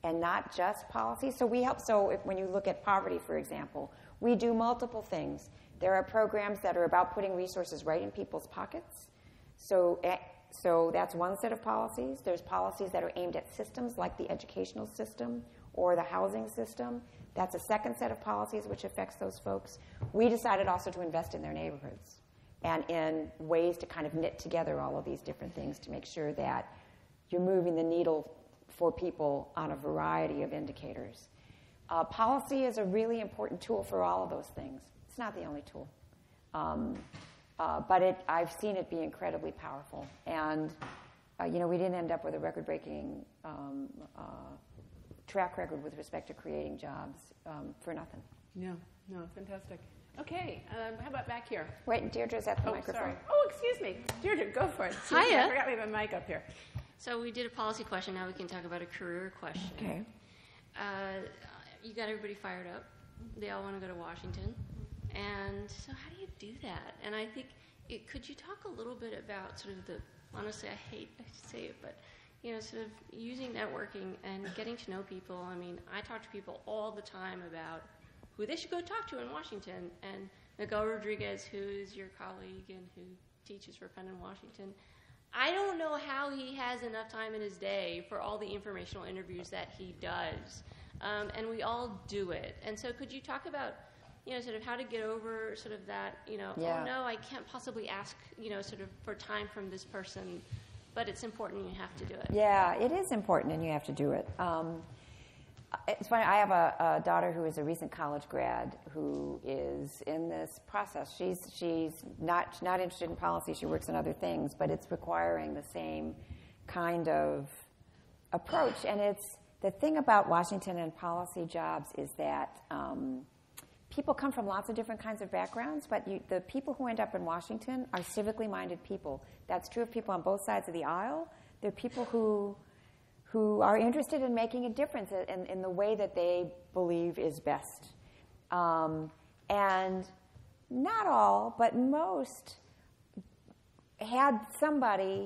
and not just policy. So we help, so if, when you look at poverty, for example, we do multiple things. There are programs that are about putting resources right in people's pockets. So, so that's one set of policies. There's policies that are aimed at systems like the educational system or the housing system. That's a second set of policies which affects those folks. We decided also to invest in their neighborhoods and in ways to kind of knit together all of these different things to make sure that you're moving the needle for people on a variety of indicators. Uh, policy is a really important tool for all of those things. It's not the only tool. Um, uh, but it, I've seen it be incredibly powerful. And uh, you know, we didn't end up with a record-breaking um, uh, track record with respect to creating jobs um, for nothing. Yeah, no, fantastic. Okay, um, how about back here? Wait, Deirdre's at the oh, microphone. Sorry. Oh, excuse me. Deirdre, go for it. Excuse Hiya. Me, I forgot we have a mic up here. So we did a policy question. Now we can talk about a career question. Okay. Uh, you got everybody fired up. They all want to go to Washington. And so how do you do that? And I think It, could you talk a little bit about sort of the, honestly, I hate to say it, but, you know, sort of using networking and getting to know people. I mean, I talk to people all the time about who they should go talk to in Washington, and Miguel Rodriguez, who's your colleague and who teaches for Penn in Washington, I don't know how he has enough time in his day for all the informational interviews that he does, um, and we all do it. And so could you talk about, you know, sort of how to get over sort of that, you know, yeah. oh, no, I can't possibly ask, you know, sort of for time from this person, but it's important and you have to do it. Yeah, it is important and you have to do it. Um, It's funny, I have a, a daughter who is a recent college grad who is in this process. She's she's not not interested in policy. She works in other things, but it's requiring the same kind of approach. And it's the thing about Washington and policy jobs is that um, people come from lots of different kinds of backgrounds, but you, the people who end up in Washington are civically minded people. That's true of people on both sides of the aisle. They're people who... who are interested in making a difference in, in the way that they believe is best. Um, and not all, but most had somebody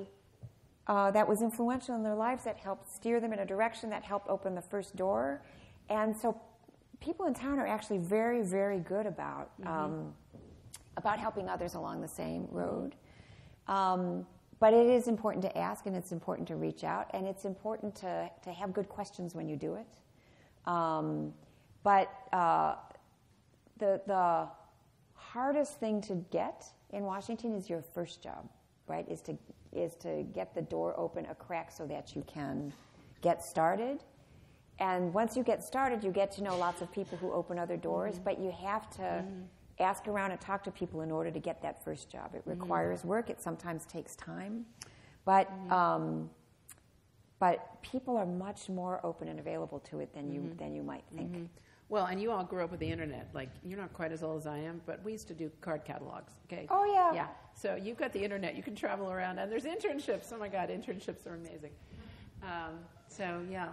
uh, that was influential in their lives that helped steer them in a direction, that helped open the first door. And so people in town are actually very, very good about, um, mm-hmm. about helping others along the same road. Um, But it is important to ask, and it's important to reach out, and it's important to, to have good questions when you do it. Um, but uh, the, the hardest thing to get in Washington is your first job, right, is to, is to get the door open a crack so that you can get started. And once you get started, you get to know lots of people who open other doors, mm-hmm. but you have to... Mm-hmm. ask around and talk to people in order to get that first job. It requires mm-hmm. work. It sometimes takes time. But mm-hmm. um, but people are much more open and available to it than you mm-hmm. than you might think. Mm-hmm. Well, and you all grew up with the internet. Like, you're not quite as old as I am, but we used to do card catalogs, okay? Oh, yeah. Yeah. So you've got the internet. You can travel around. And there's internships. Oh, my God, internships are amazing. Um, so, yeah.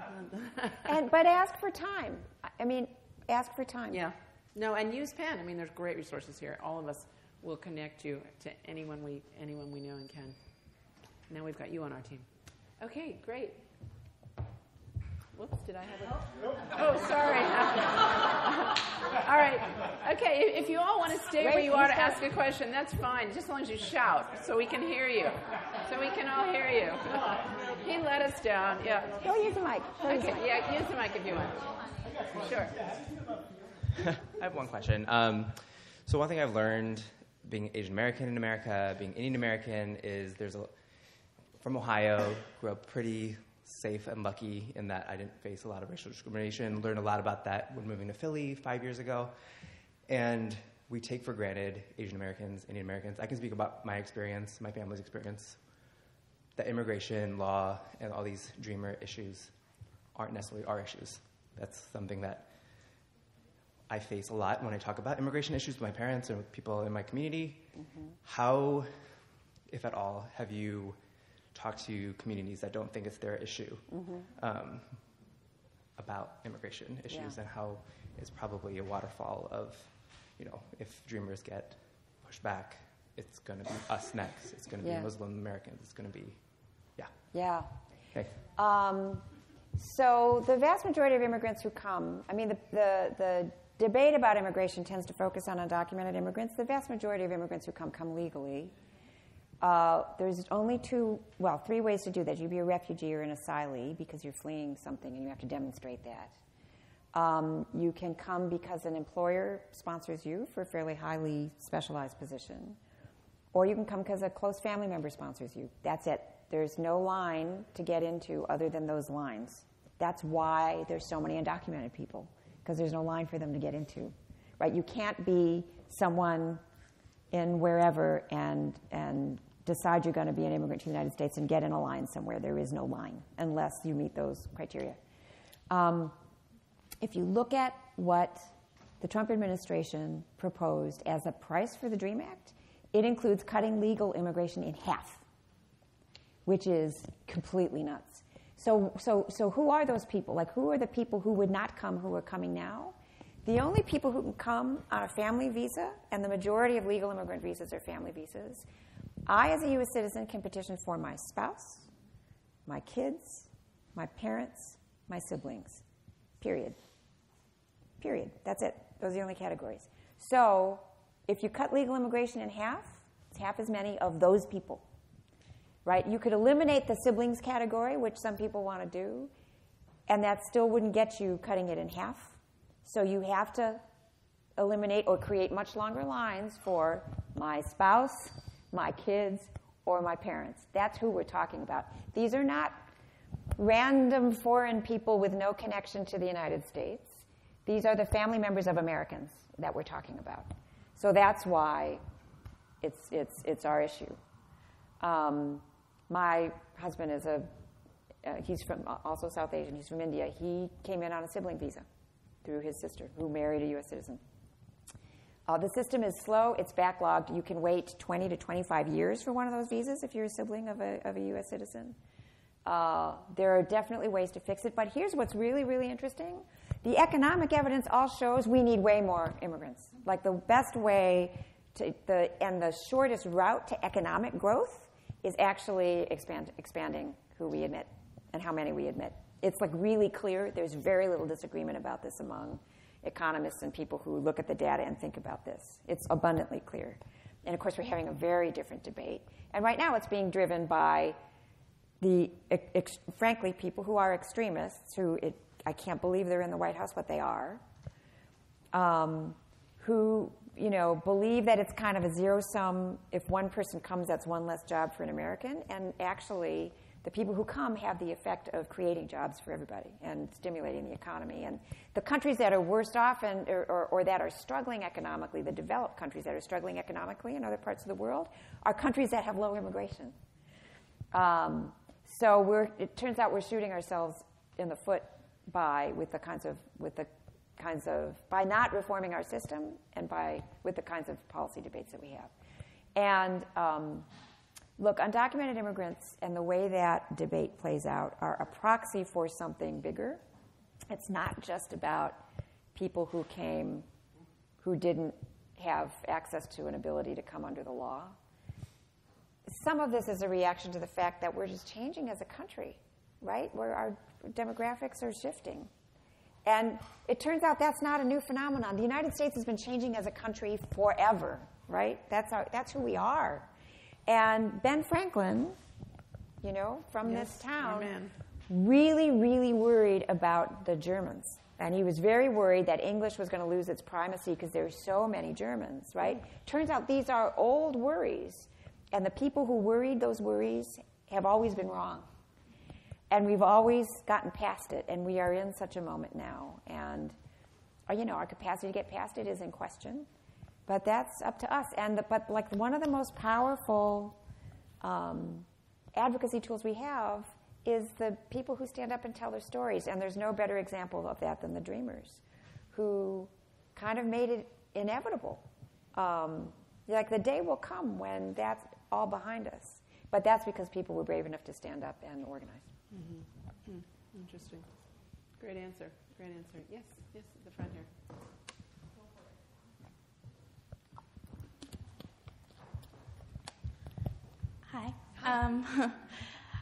and But ask for time. I mean, ask for time. Yeah. No, and use Penn. I mean, there's great resources here. All of us will connect you to anyone we anyone we know and can. Now we've got you on our team. Okay, great. Whoops, did I have a... Nope. Oh, sorry. All right. Okay, if you all want to stay where you are to ask a question, that's fine, just as long as you shout so we can hear you. So we can all hear you. He let us down. Yeah. Go use the mic. Okay, yeah, use the mic if you want. Sure. I have one question. Um, so one thing I've learned being Asian American in America, being Indian American, is there's a... From Ohio, grew up pretty safe and lucky in that I didn't face a lot of racial discrimination, learned a lot about that when moving to Philly five years ago. And we take for granted Asian Americans, Indian Americans. I can speak about my experience, my family's experience, that immigration, law, and all these dreamer issues aren't necessarily our issues. That's something that I face a lot when I talk about immigration issues with my parents and with people in my community. Mm-hmm. How, if at all, have you talked to communities that don't think it's their issue mm-hmm. um, about immigration issues yeah. and how it's probably a waterfall of, you know, if dreamers get pushed back, it's going to be us next. It's going to yeah. be Muslim Americans. It's going to be, yeah. Yeah. Hey. Um, so the vast majority of immigrants who come, I mean, the the... the debate about immigration tends to focus on undocumented immigrants. The vast majority of immigrants who come come legally. Uh, there's only two, well, three ways to do that. You'd be a refugee or an asylee because you're fleeing something and you have to demonstrate that. Um, you can come because an employer sponsors you for a fairly highly specialized position. Or you can come because a close family member sponsors you. That's it. There's no line to get into other than those lines. That's why there's so many undocumented people, because there's no line for them to get into, right? You can't be someone in wherever and, and decide you're going to be an immigrant to the United States and get in a line somewhere. There is no line unless you meet those criteria. Um, if you look at what the Trump administration proposed as a price for the DREAM Act, it includes cutting legal immigration in half, which is completely nuts. So, so, so who are those people? Like, who are the people who would not come, who are coming now? The only people who can come on a family visa, and the majority of legal immigrant visas are family visas, I, as a U S citizen, can petition for my spouse, my kids, my parents, my siblings, period. Period. That's it. Those are the only categories. So if you cut legal immigration in half, it's half as many of those people. Right? You could eliminate the siblings category, which some people want to do, and that still wouldn't get you cutting it in half. So you have to eliminate or create much longer lines for my spouse, my kids, or my parents. That's who we're talking about. These are not random foreign people with no connection to the United States. These are the family members of Americans that we're talking about. So that's why it's, it's, it's our issue. Um, my husband is a, uh, he's from also South Asian, he's from India. He came in on a sibling visa through his sister, who married a U S citizen. Uh, the system is slow, it's backlogged. You can wait twenty to twenty-five years for one of those visas if you're a sibling of a, of a U S citizen. Uh, there are definitely ways to fix it, but here's what's really, really interesting. The economic evidence all shows we need way more immigrants. Like the best way to the, and the shortest route to economic growth is actually expand, expanding who we admit and how many we admit. It's like really clear. There's very little disagreement about this among economists and people who look at the data and think about this. It's abundantly clear. And of course, we're having a very different debate. And right now, it's being driven by the, ex frankly, people who are extremists, who it, I can't believe they're in the White House, but they are, um, who you know, believe that it's kind of a zero-sum. If one person comes, that's one less job for an American. And actually, the people who come have the effect of creating jobs for everybody and stimulating the economy. And the countries that are worst off and, or, or, or that are struggling economically, the developed countries that are struggling economically in other parts of the world, are countries that have low immigration. Um, so we're, it turns out we're shooting ourselves in the foot by, with the kinds of, with the kinds of, by not reforming our system and by, with the kinds of policy debates that we have. And, um, look, undocumented immigrants and the way that debate plays out are a proxy for something bigger. It's not just about people who came who didn't have access to an ability to come under the law. Some of this is a reaction to the fact that we're just changing as a country, right? Where our demographics are shifting. And it turns out that's not a new phenomenon. The United States has been changing as a country forever, right? That's, our, that's who we are. And Ben Franklin, you know, from yes, this town, amen. really, really worried about the Germans. And he was very worried that English was going to lose its primacy because there were so many Germans, right? Turns out these are old worries. And the people who worried those worries have always been wrong. And we've always gotten past it. And we are in such a moment now. And, you know, our capacity to get past it is in question. But that's up to us. And the, but like one of the most powerful um, advocacy tools we have is the people who stand up and tell their stories. And there's no better example of that than the Dreamers, who kind of made it inevitable. Um, like the day will come when that's all behind us. But that's because people were brave enough to stand up and organize. Mm-hmm. Mm-hmm. Interesting. Great answer. Great answer. Yes. Yes. At the front here. Hi. Um,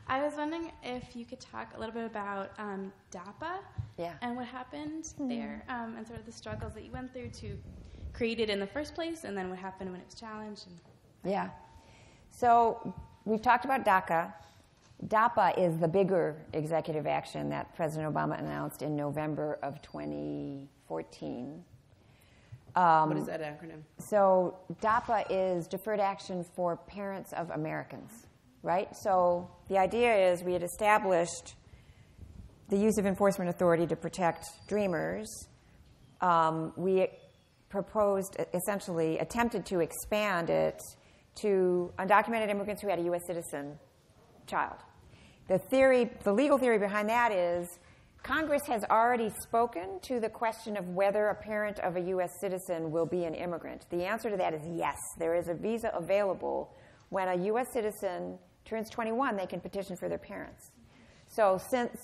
I was wondering if you could talk a little bit about um, DAPA yeah. and what happened mm-hmm. there um, and sort of the struggles that you went through to create it in the first place and then what happened when it was challenged. And yeah. So we've talked about DACA. DAPA is the bigger executive action that President Obama announced in November of twenty fourteen. Um, what is that acronym? So DAPA is Deferred Action for Parents of Americans, right? So the idea is we had established the use of enforcement authority to protect DREAMers. Um, we proposed, essentially attempted to expand it to undocumented immigrants who had a U S citizen child. The theory, the legal theory behind that is Congress has already spoken to the question of whether a parent of a U S citizen will be an immigrant. The answer to that is yes. There is a visa available. When a U S citizen turns twenty-one, they can petition for their parents. So since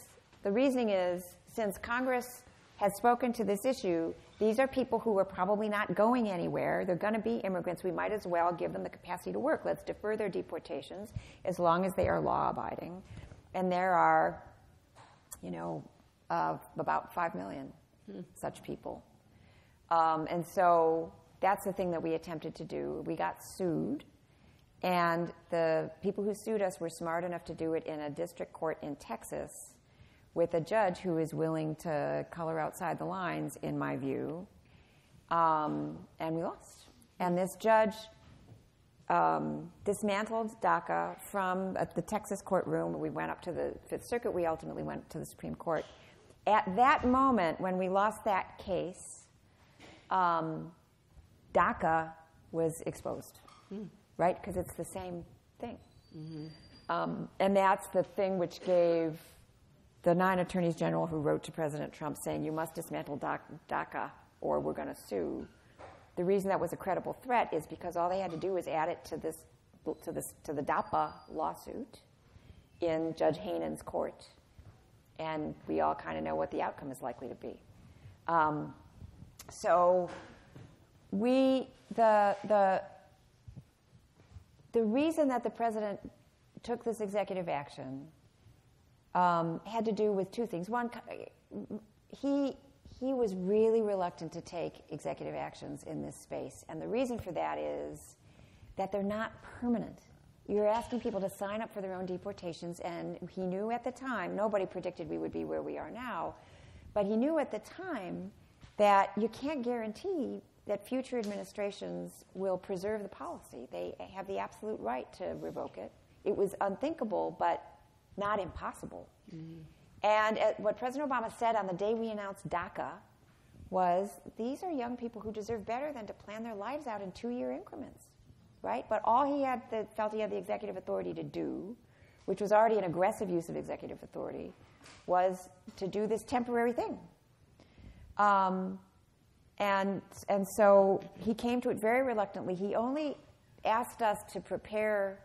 the reasoning is, since Congress has spoken to this issue, These are people who are probably not going anywhere. They're going to be immigrants. We might as well give them the capacity to work. Let's defer their deportations as long as they are law-abiding. And there are, you know, uh, about five million hmm. such people. Um, and so that's the thing that we attempted to do. We got sued. And the people who sued us were smart enough to do it in a district court in Texas with a judge who is willing to color outside the lines, in my view. Um, and we lost. And this judge um, dismantled DACA from uh, the Texas courtroom. We went up to the Fifth Circuit. We ultimately went to the Supreme Court. At that moment, when we lost that case, um, DACA was exposed. Mm. Right? Because it's the same thing. Mm-hmm. Um, and that's the thing which gave the nine attorneys general who wrote to President Trump saying, you must dismantle DACA or we're going to sue. The reason that was a credible threat is because all they had to do was add it to this, to this, to the DAPA lawsuit in Judge Hanen's court. And we all kind of know what the outcome is likely to be. Um, so we, the, the, The reason that the president took this executive action um, had to do with two things. One, he, he was really reluctant to take executive actions in this space. And the reason for that is that they're not permanent. You're asking people to sign up for their own deportations. And he knew at the time, nobody predicted we would be where we are now, but he knew at the time that you can't guarantee that future administrations will preserve the policy. They have the absolute right to revoke it. It was unthinkable, but not impossible. Mm-hmm. And at, what President Obama said on the day we announced DACA was, these are young people who deserve better than to plan their lives out in two-year increments, right? But all he had the, felt he had the executive authority to do, which was already an aggressive use of executive authority, was to do this temporary thing. Um, And, and so he came to it very reluctantly. He only asked us to prepare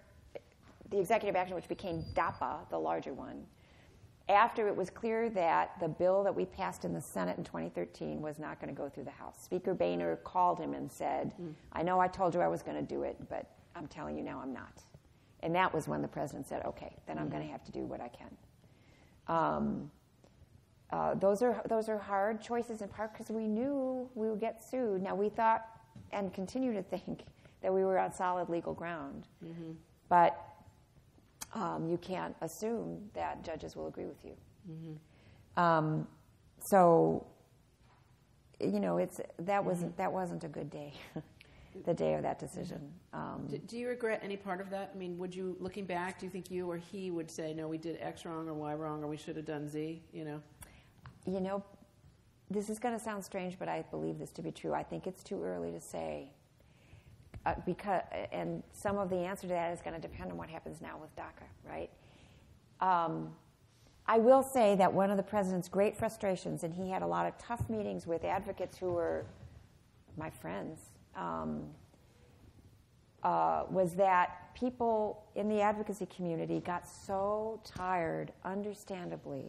the executive action, which became DAPA, the larger one, after it was clear that the bill that we passed in the Senate in twenty thirteen was not going to go through the House. Speaker Boehner called him and said, mm. I know I told you I was going to do it, but I'm telling you now I'm not. And that was when the president said, OK, then I'm mm. going to have to do what I can. Um, Uh, those are those are hard choices in part because we knew we would get sued. Now, we thought and continue to think that we were on solid legal ground. Mm-hmm. But um, you can't assume that judges will agree with you. Mm-hmm. Um, so, you know, it's that wasn't mm-hmm. that wasn't a good day, the day of that decision. Um, do, do you regret any part of that? I mean, would you, looking back, do you think you or he would say, no, we did X wrong or Y wrong or we should have done Z, you know? You know, this is going to sound strange, but I believe this to be true. I think it's too early to say, uh, because, and some of the answer to that is going to depend on what happens now with DACA, right? Um, I will say that one of the president's great frustrations, and he had a lot of tough meetings with advocates who were my friends, um, uh, was that people in the advocacy community got so tired, understandably,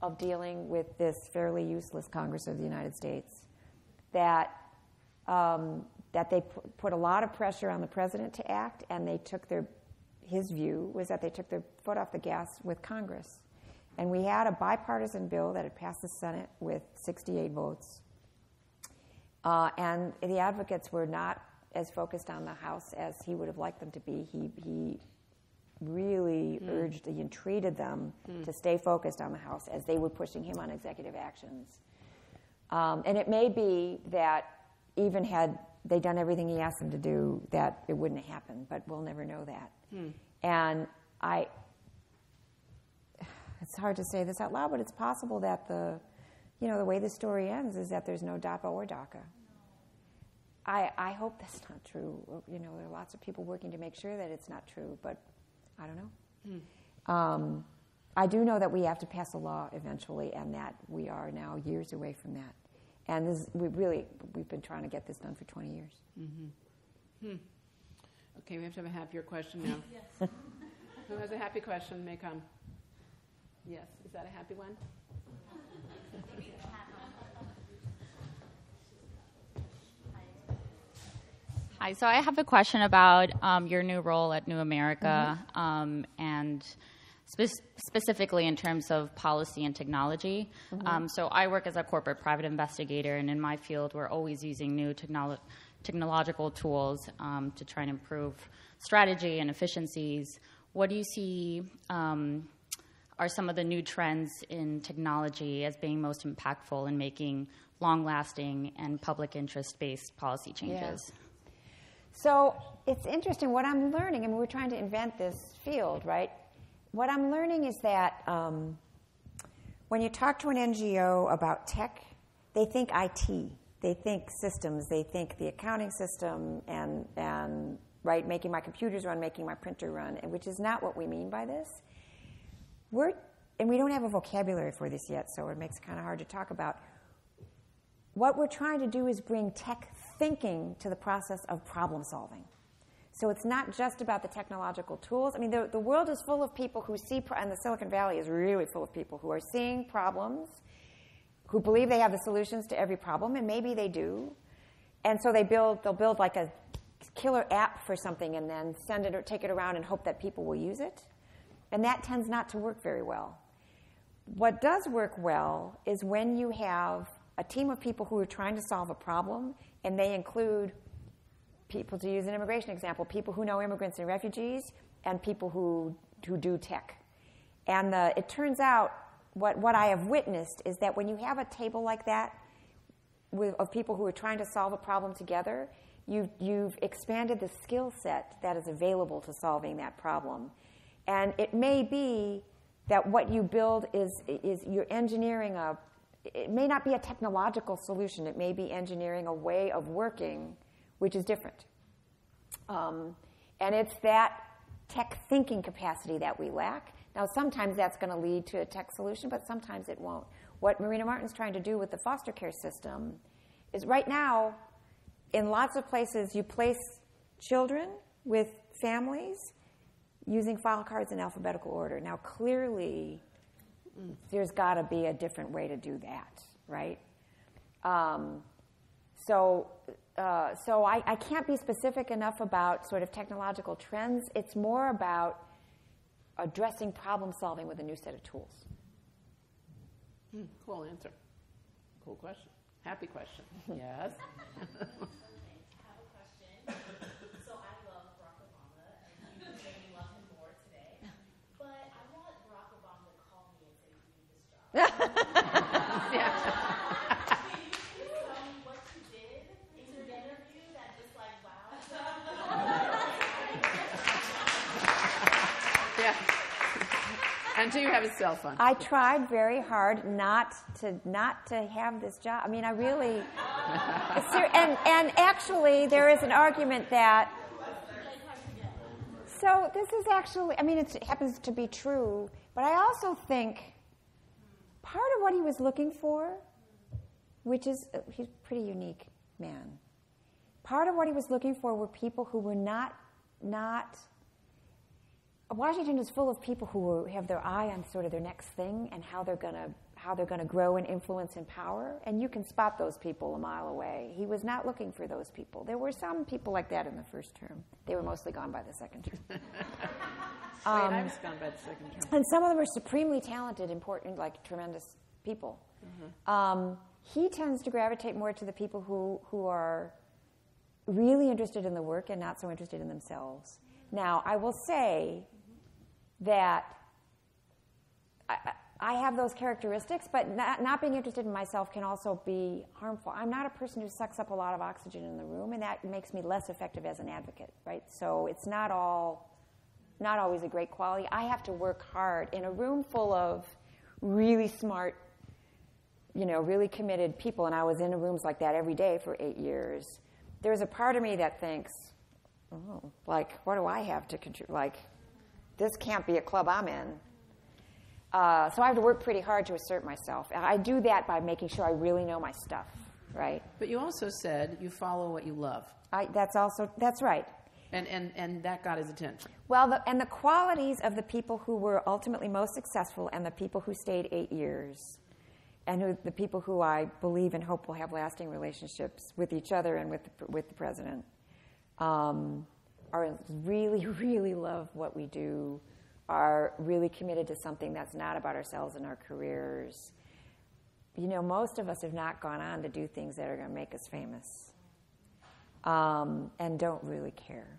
of dealing with this fairly useless Congress of the United States, that um, that they pu- put a lot of pressure on the president to act, and they took their, his view was that they took their foot off the gas with Congress. And we had a bipartisan bill that had passed the Senate with sixty-eight votes. Uh, and the advocates were not as focused on the House as he would have liked them to be. He, he really mm. urged and entreated them mm. to stay focused on the House as they were pushing him on executive actions. Um, and it may be that even had they done everything he asked them to do, that it wouldn't have happened, but we'll never know that. Mm. And I, it's hard to say this out loud, but it's possible that the, you know, the way the story ends is that there's no DAPA or DACA. I, I hope that's not true. You know, there are lots of people working to make sure that it's not true, but I don't know. Mm. Um, I do know that we have to pass a law eventually, and that we are now years away from that. And this is, we really, we've been trying to get this done for twenty years. Mm-hmm. Hmm. Okay, we have to have a happier question now. Yes. Who has a happy question may come. Yes, is that a happy one? Hi, so I have a question about um, your new role at New America, mm-hmm. um, and spe- specifically in terms of policy and technology. Mm-hmm. Um, so I work as a corporate private investigator, and in my field, we're always using new technolo- technological tools um, to try and improve strategy and efficiencies. What do you see um, are some of the new trends in technology as being most impactful in making long-lasting and public interest-based policy changes? Yeah. So it's interesting what I'm learning. I mean, we're trying to invent this field, right? What I'm learning is that um, when you talk to an N G O about tech, they think I T. They think systems. They think the accounting system and, and right, making my computers run, making my printer run, which is not what we mean by this. We're, and we don't have a vocabulary for this yet, so it makes it kind of hard to talk about. What we're trying to do is bring tech thinking to the process of problem solving. So it's not just about the technological tools. I mean, the, the world is full of people who see, pro- and the Silicon Valley is really full of people who are seeing problems, who believe they have the solutions to every problem, and maybe they do. And so they build, they'll build like a killer app for something and then send it or take it around and hope that people will use it. And that tends not to work very well. What does work well is when you have a team of people who are trying to solve a problem, and they include people, to use an immigration example, people who know immigrants and refugees, and people who, who do tech. And the, it turns out what, what I have witnessed is that when you have a table like that with, of people who are trying to solve a problem together, you, you've expanded the skill set that is available to solving that problem. And it may be that what you build is, is you're engineering a, it may not be a technological solution. It may be engineering a way of working which is different. Um, and it's that tech thinking capacity that we lack. Now, sometimes that's going to lead to a tech solution, but sometimes it won't. What Marina Martin's trying to do with the foster care system is right now, in lots of places, you place children with families using file cards in alphabetical order. Now, clearly, there's got to be a different way to do that, right? Um, so uh, so I, I can't be specific enough about sort of technological trends. It's more about addressing problem solving with a new set of tools. Hmm, cool answer. Cool question. Happy question. Yes? Until you have a cell phone. I tried very hard not to not to have this job. I mean, I really. and and actually, there is an argument that. So this is actually. I mean, it's, it happens to be true, but I also think part of what he was looking for, which is he's a pretty unique man. Part of what he was looking for were people who were not not. Washington is full of people who have their eye on sort of their next thing and how they're gonna how they're gonna grow in influence and power, and you can spot those people a mile away. He was not looking for those people. There were some people like that in the first term. They were mostly gone by the second term. Wait, um, I was gone by the second term. And some of them are supremely talented, important, like tremendous people. Mm-hmm. Um, he tends to gravitate more to the people who who are really interested in the work and not so interested in themselves. Now, I will say that I, I have those characteristics, but not, not being interested in myself can also be harmful. I'm not a person who sucks up a lot of oxygen in the room, and that makes me less effective as an advocate, right? So it's not all, not always a great quality. I have to work hard in a room full of really smart, you know, really committed people, and I was in rooms like that every day for eight years. There's a part of me that thinks, oh, like, what do I have to contribute? Like, this can't be a club I'm in. Uh, so I have to work pretty hard to assert myself. I do that by making sure I really know my stuff, right? But you also said you follow what you love. I, that's also, that's right. And, and, and that got his attention. Well, the, and the qualities of the people who were ultimately most successful and the people who stayed eight years and who, the people who I believe and hope will have lasting relationships with each other and with the, with the president um, are really, really love what we do, are really committed to something that's not about ourselves and our careers. You know, most of us have not gone on to do things that are going to make us famous, um, and don't really care,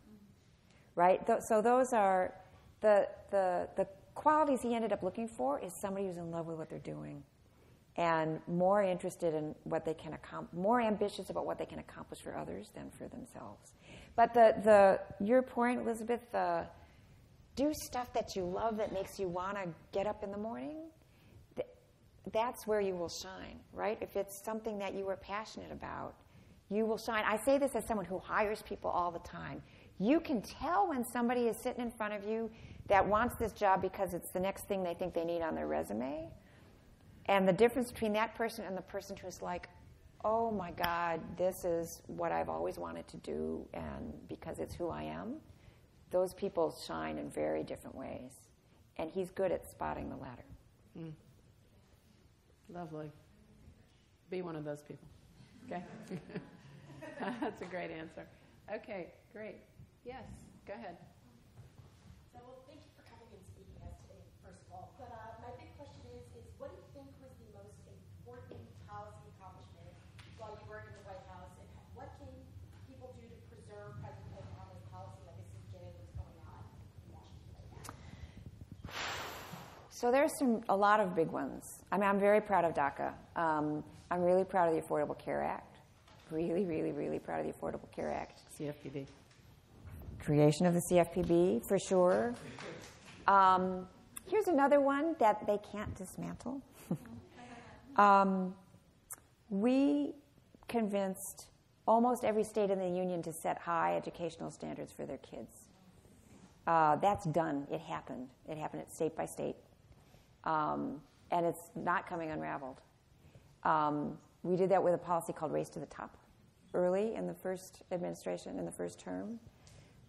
right? Th so those are the, the, the qualities he ended up looking for is somebody who's in love with what they're doing and more interested in what they can accomplish, more ambitious about what they can accomplish for others than for themselves. But the, the, your point, Elizabeth, uh, do stuff that you love that makes you want to get up in the morning. Th that's where you will shine, right? If it's something that you are passionate about, you will shine. I say this as someone who hires people all the time. You can tell when somebody is sitting in front of you that wants this job because it's the next thing they think they need on their resume. And the difference between that person and the person who's like, oh my God, this is what I've always wanted to do, and because it's who I am, those people shine in very different ways. And he's good at spotting the latter. Mm. Lovely. Be one of those people. Okay? That's a great answer. Okay, great. Yes, go ahead. So there's some, a lot of big ones. I mean, I'm very proud of DACA. Um, I'm really proud of the Affordable Care Act. Really, really, really proud of the Affordable Care Act. C F P B. Creation of the C F P B, for sure. Um, here's another one that they can't dismantle. um, we convinced almost every state in the union to set high educational standards for their kids. Uh, that's done. It happened. It happened at state by state. Um, and it's not coming unraveled. Um, we did that with a policy called Race to the Top early in the first administration, in the first term.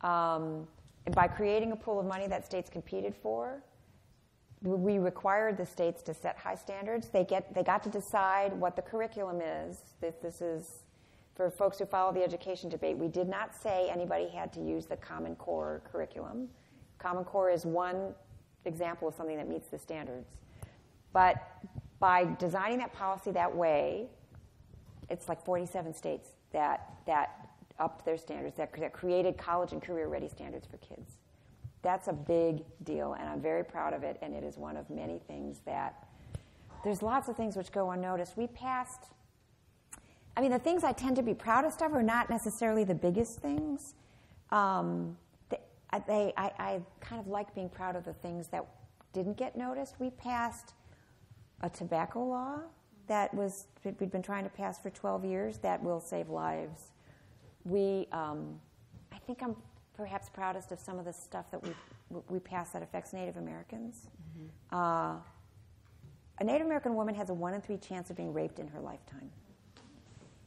Um, and by creating a pool of money that states competed for, we required the states to set high standards. They, get, they got to decide what the curriculum is. That this is, for folks who follow the education debate, we did not say anybody had to use the Common Core curriculum. Common Core is one example of something that meets the standards. But by designing that policy that way, it's like forty-seven states that, that upped their standards, that, that created college and career-ready standards for kids. That's a big deal, and I'm very proud of it, and it is one of many things that, there's lots of things which go unnoticed. We passed, I mean, the things I tend to be proudest of are not necessarily the biggest things. Um, I, they, I, I kind of like being proud of the things that didn't get noticed. We passed a tobacco law that was we'd been trying to pass for twelve years that will save lives. We, um, I think I'm perhaps proudest of some of the stuff that we we passed that affects Native Americans. Mm-hmm. uh, a Native American woman has a one in three chance of being raped in her lifetime,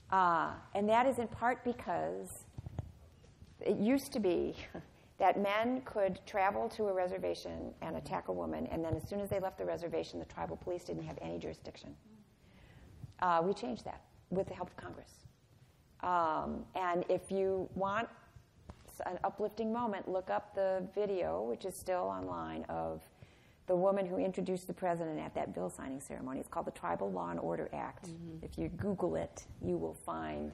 uh, and that is in part because it used to be that men could travel to a reservation and attack a woman, and then as soon as they left the reservation, the tribal police didn't have any jurisdiction. Uh, we changed that with the help of Congress. Um, and if you want an uplifting moment, look up the video, which is still online, of the woman who introduced the president at that bill signing ceremony. It's called the Tribal Law and Order Act. Mm-hmm. If you Google it, you will find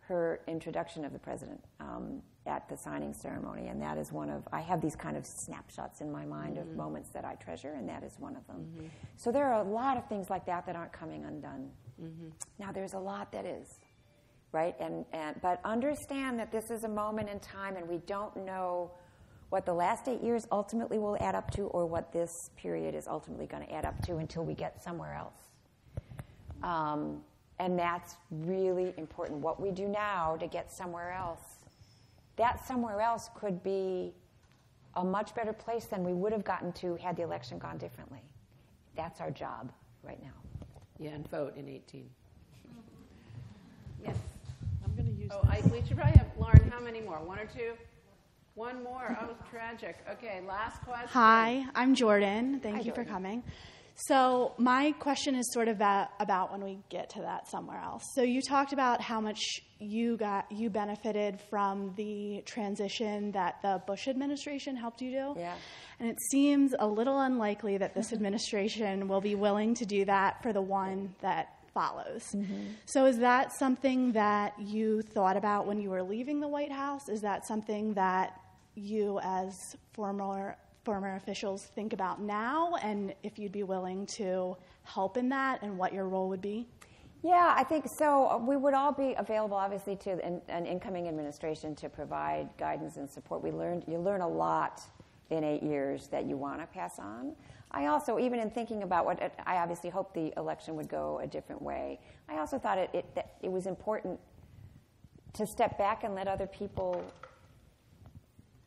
her introduction of the president um, at the signing ceremony, and that is one of, I have these kind of snapshots in my mind mm-hmm. of moments that I treasure, and that is one of them. Mm-hmm. So there are a lot of things like that that aren't coming undone. Mm-hmm. Now there's a lot that is, right? And, and but understand that this is a moment in time, and we don't know what the last eight years ultimately will add up to, or what this period is ultimately going to add up to until we get somewhere else. Um, And that's really important. What we do now to get somewhere else, that somewhere else could be a much better place than we would have gotten to had the election gone differently. That's our job right now. Yeah, and vote in eighteen. Yes. I'm going to use Oh, I, we should probably have, Lauren, how many more? One or two? One more. Oh, tragic. Okay, last question. Hi, I'm Jordan. Thank Hi, you Jordan. for coming. So my question is sort of that, about when we get to that somewhere else. So you talked about how much you got, you benefited from the transition that the Bush administration helped you do. Yeah. And it seems a little unlikely that this administration will be willing to do that for the one that follows. Mm-hmm. So is that something that you thought about when you were leaving the White House? Is that something that you as former former officials think about now, and if you'd be willing to help in that and what your role would be? Yeah, I think so. We would all be available, obviously, to an, an incoming administration to provide guidance and support. We learned, you learn a lot in eight years that you want to pass on. I also, even in thinking about what, I obviously hoped the election would go a different way. I also thought it, it, that it was important to step back and let other people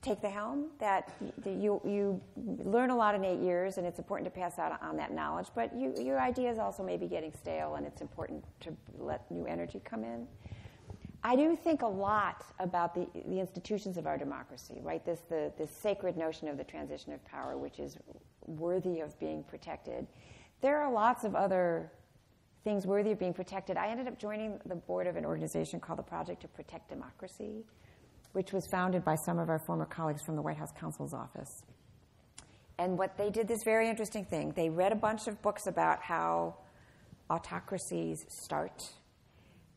take the helm, that you you learn a lot in eight years, and it's important to pass out on that knowledge. But you, your ideas also may be getting stale, and it's important to let new energy come in. I do think a lot about the, the institutions of our democracy, right? This the this sacred notion of the transition of power, which is worthy of being protected. There are lots of other things worthy of being protected. I ended up joining the board of an organization called the Project to Protect Democracy, which was founded by some of our former colleagues from the White House counsel's office. And what they did, this very interesting thing, they read a bunch of books about how autocracies start,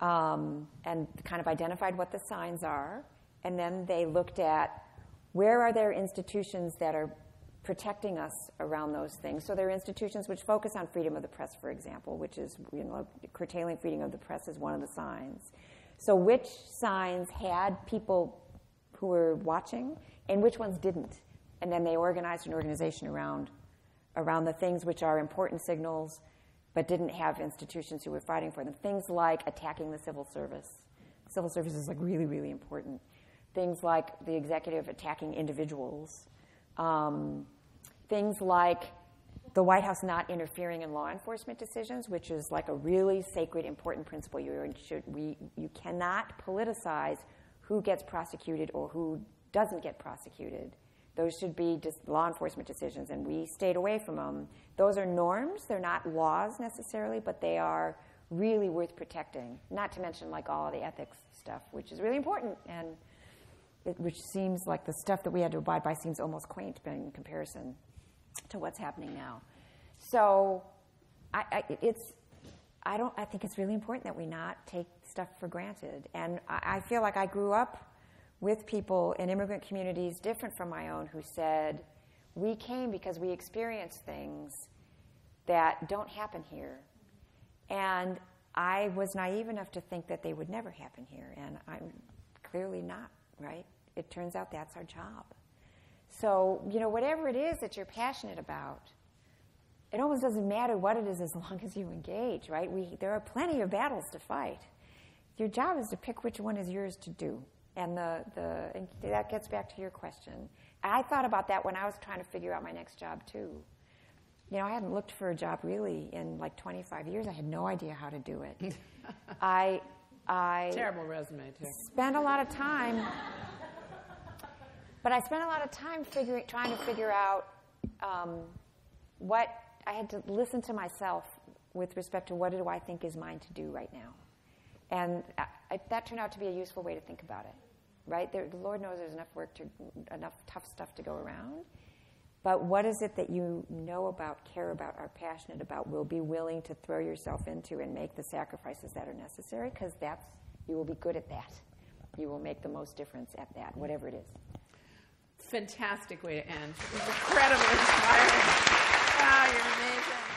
um, and kind of identified what the signs are. And then they looked at where are there institutions that are protecting us around those things. So there are institutions which focus on freedom of the press, for example, which is, you know, curtailing freedom of the press is one of the signs. So which signs had people who were watching, and which ones didn't? And then they organized an organization around, around the things which are important signals, but didn't have institutions who were fighting for them. Things like attacking the civil service. Civil service is like really, really important. Things like the executive attacking individuals. Um, things like the White House not interfering in law enforcement decisions, which is like a really sacred, important principle. You should, we, you cannot politicize who gets prosecuted or who doesn't get prosecuted. Those should be just law enforcement decisions, and we stayed away from them. Those are norms. They're not laws necessarily, but they are really worth protecting, not to mention like all of the ethics stuff, which is really important, and it, which seems like the stuff that we had to abide by seems almost quaint in comparison to what's happening now. So I, I, it's, I, don't, I think it's really important that we not take stuff for granted. And I, I feel like I grew up with people in immigrant communities different from my own who said, we came because we experienced things that don't happen here. And I was naive enough to think that they would never happen here. And I'm clearly not, right? It turns out that's our job. So, you know, whatever it is that you're passionate about, it almost doesn't matter what it is as long as you engage, right? We, there are plenty of battles to fight. Your job is to pick which one is yours to do. And, the, the, and that gets back to your question. I thought about that when I was trying to figure out my next job, too. You know, I hadn't looked for a job, really, in like twenty-five years. I had no idea how to do it. I, I Terrible resume, too. Spent a lot of time... But I spent a lot of time figuring, trying to figure out um, what I had to listen to myself with respect to what do I think is mine to do right now. And I, that turned out to be a useful way to think about it, right? There, Lord knows there's enough work, to, enough tough stuff to go around. But what is it that you know about, care about, are passionate about, will be willing to throw yourself into and make the sacrifices that are necessary? Because that's, you will be good at that. You will make the most difference at that, whatever it is. Fantastic way to end. It was incredibly inspiring. Wow, you're amazing.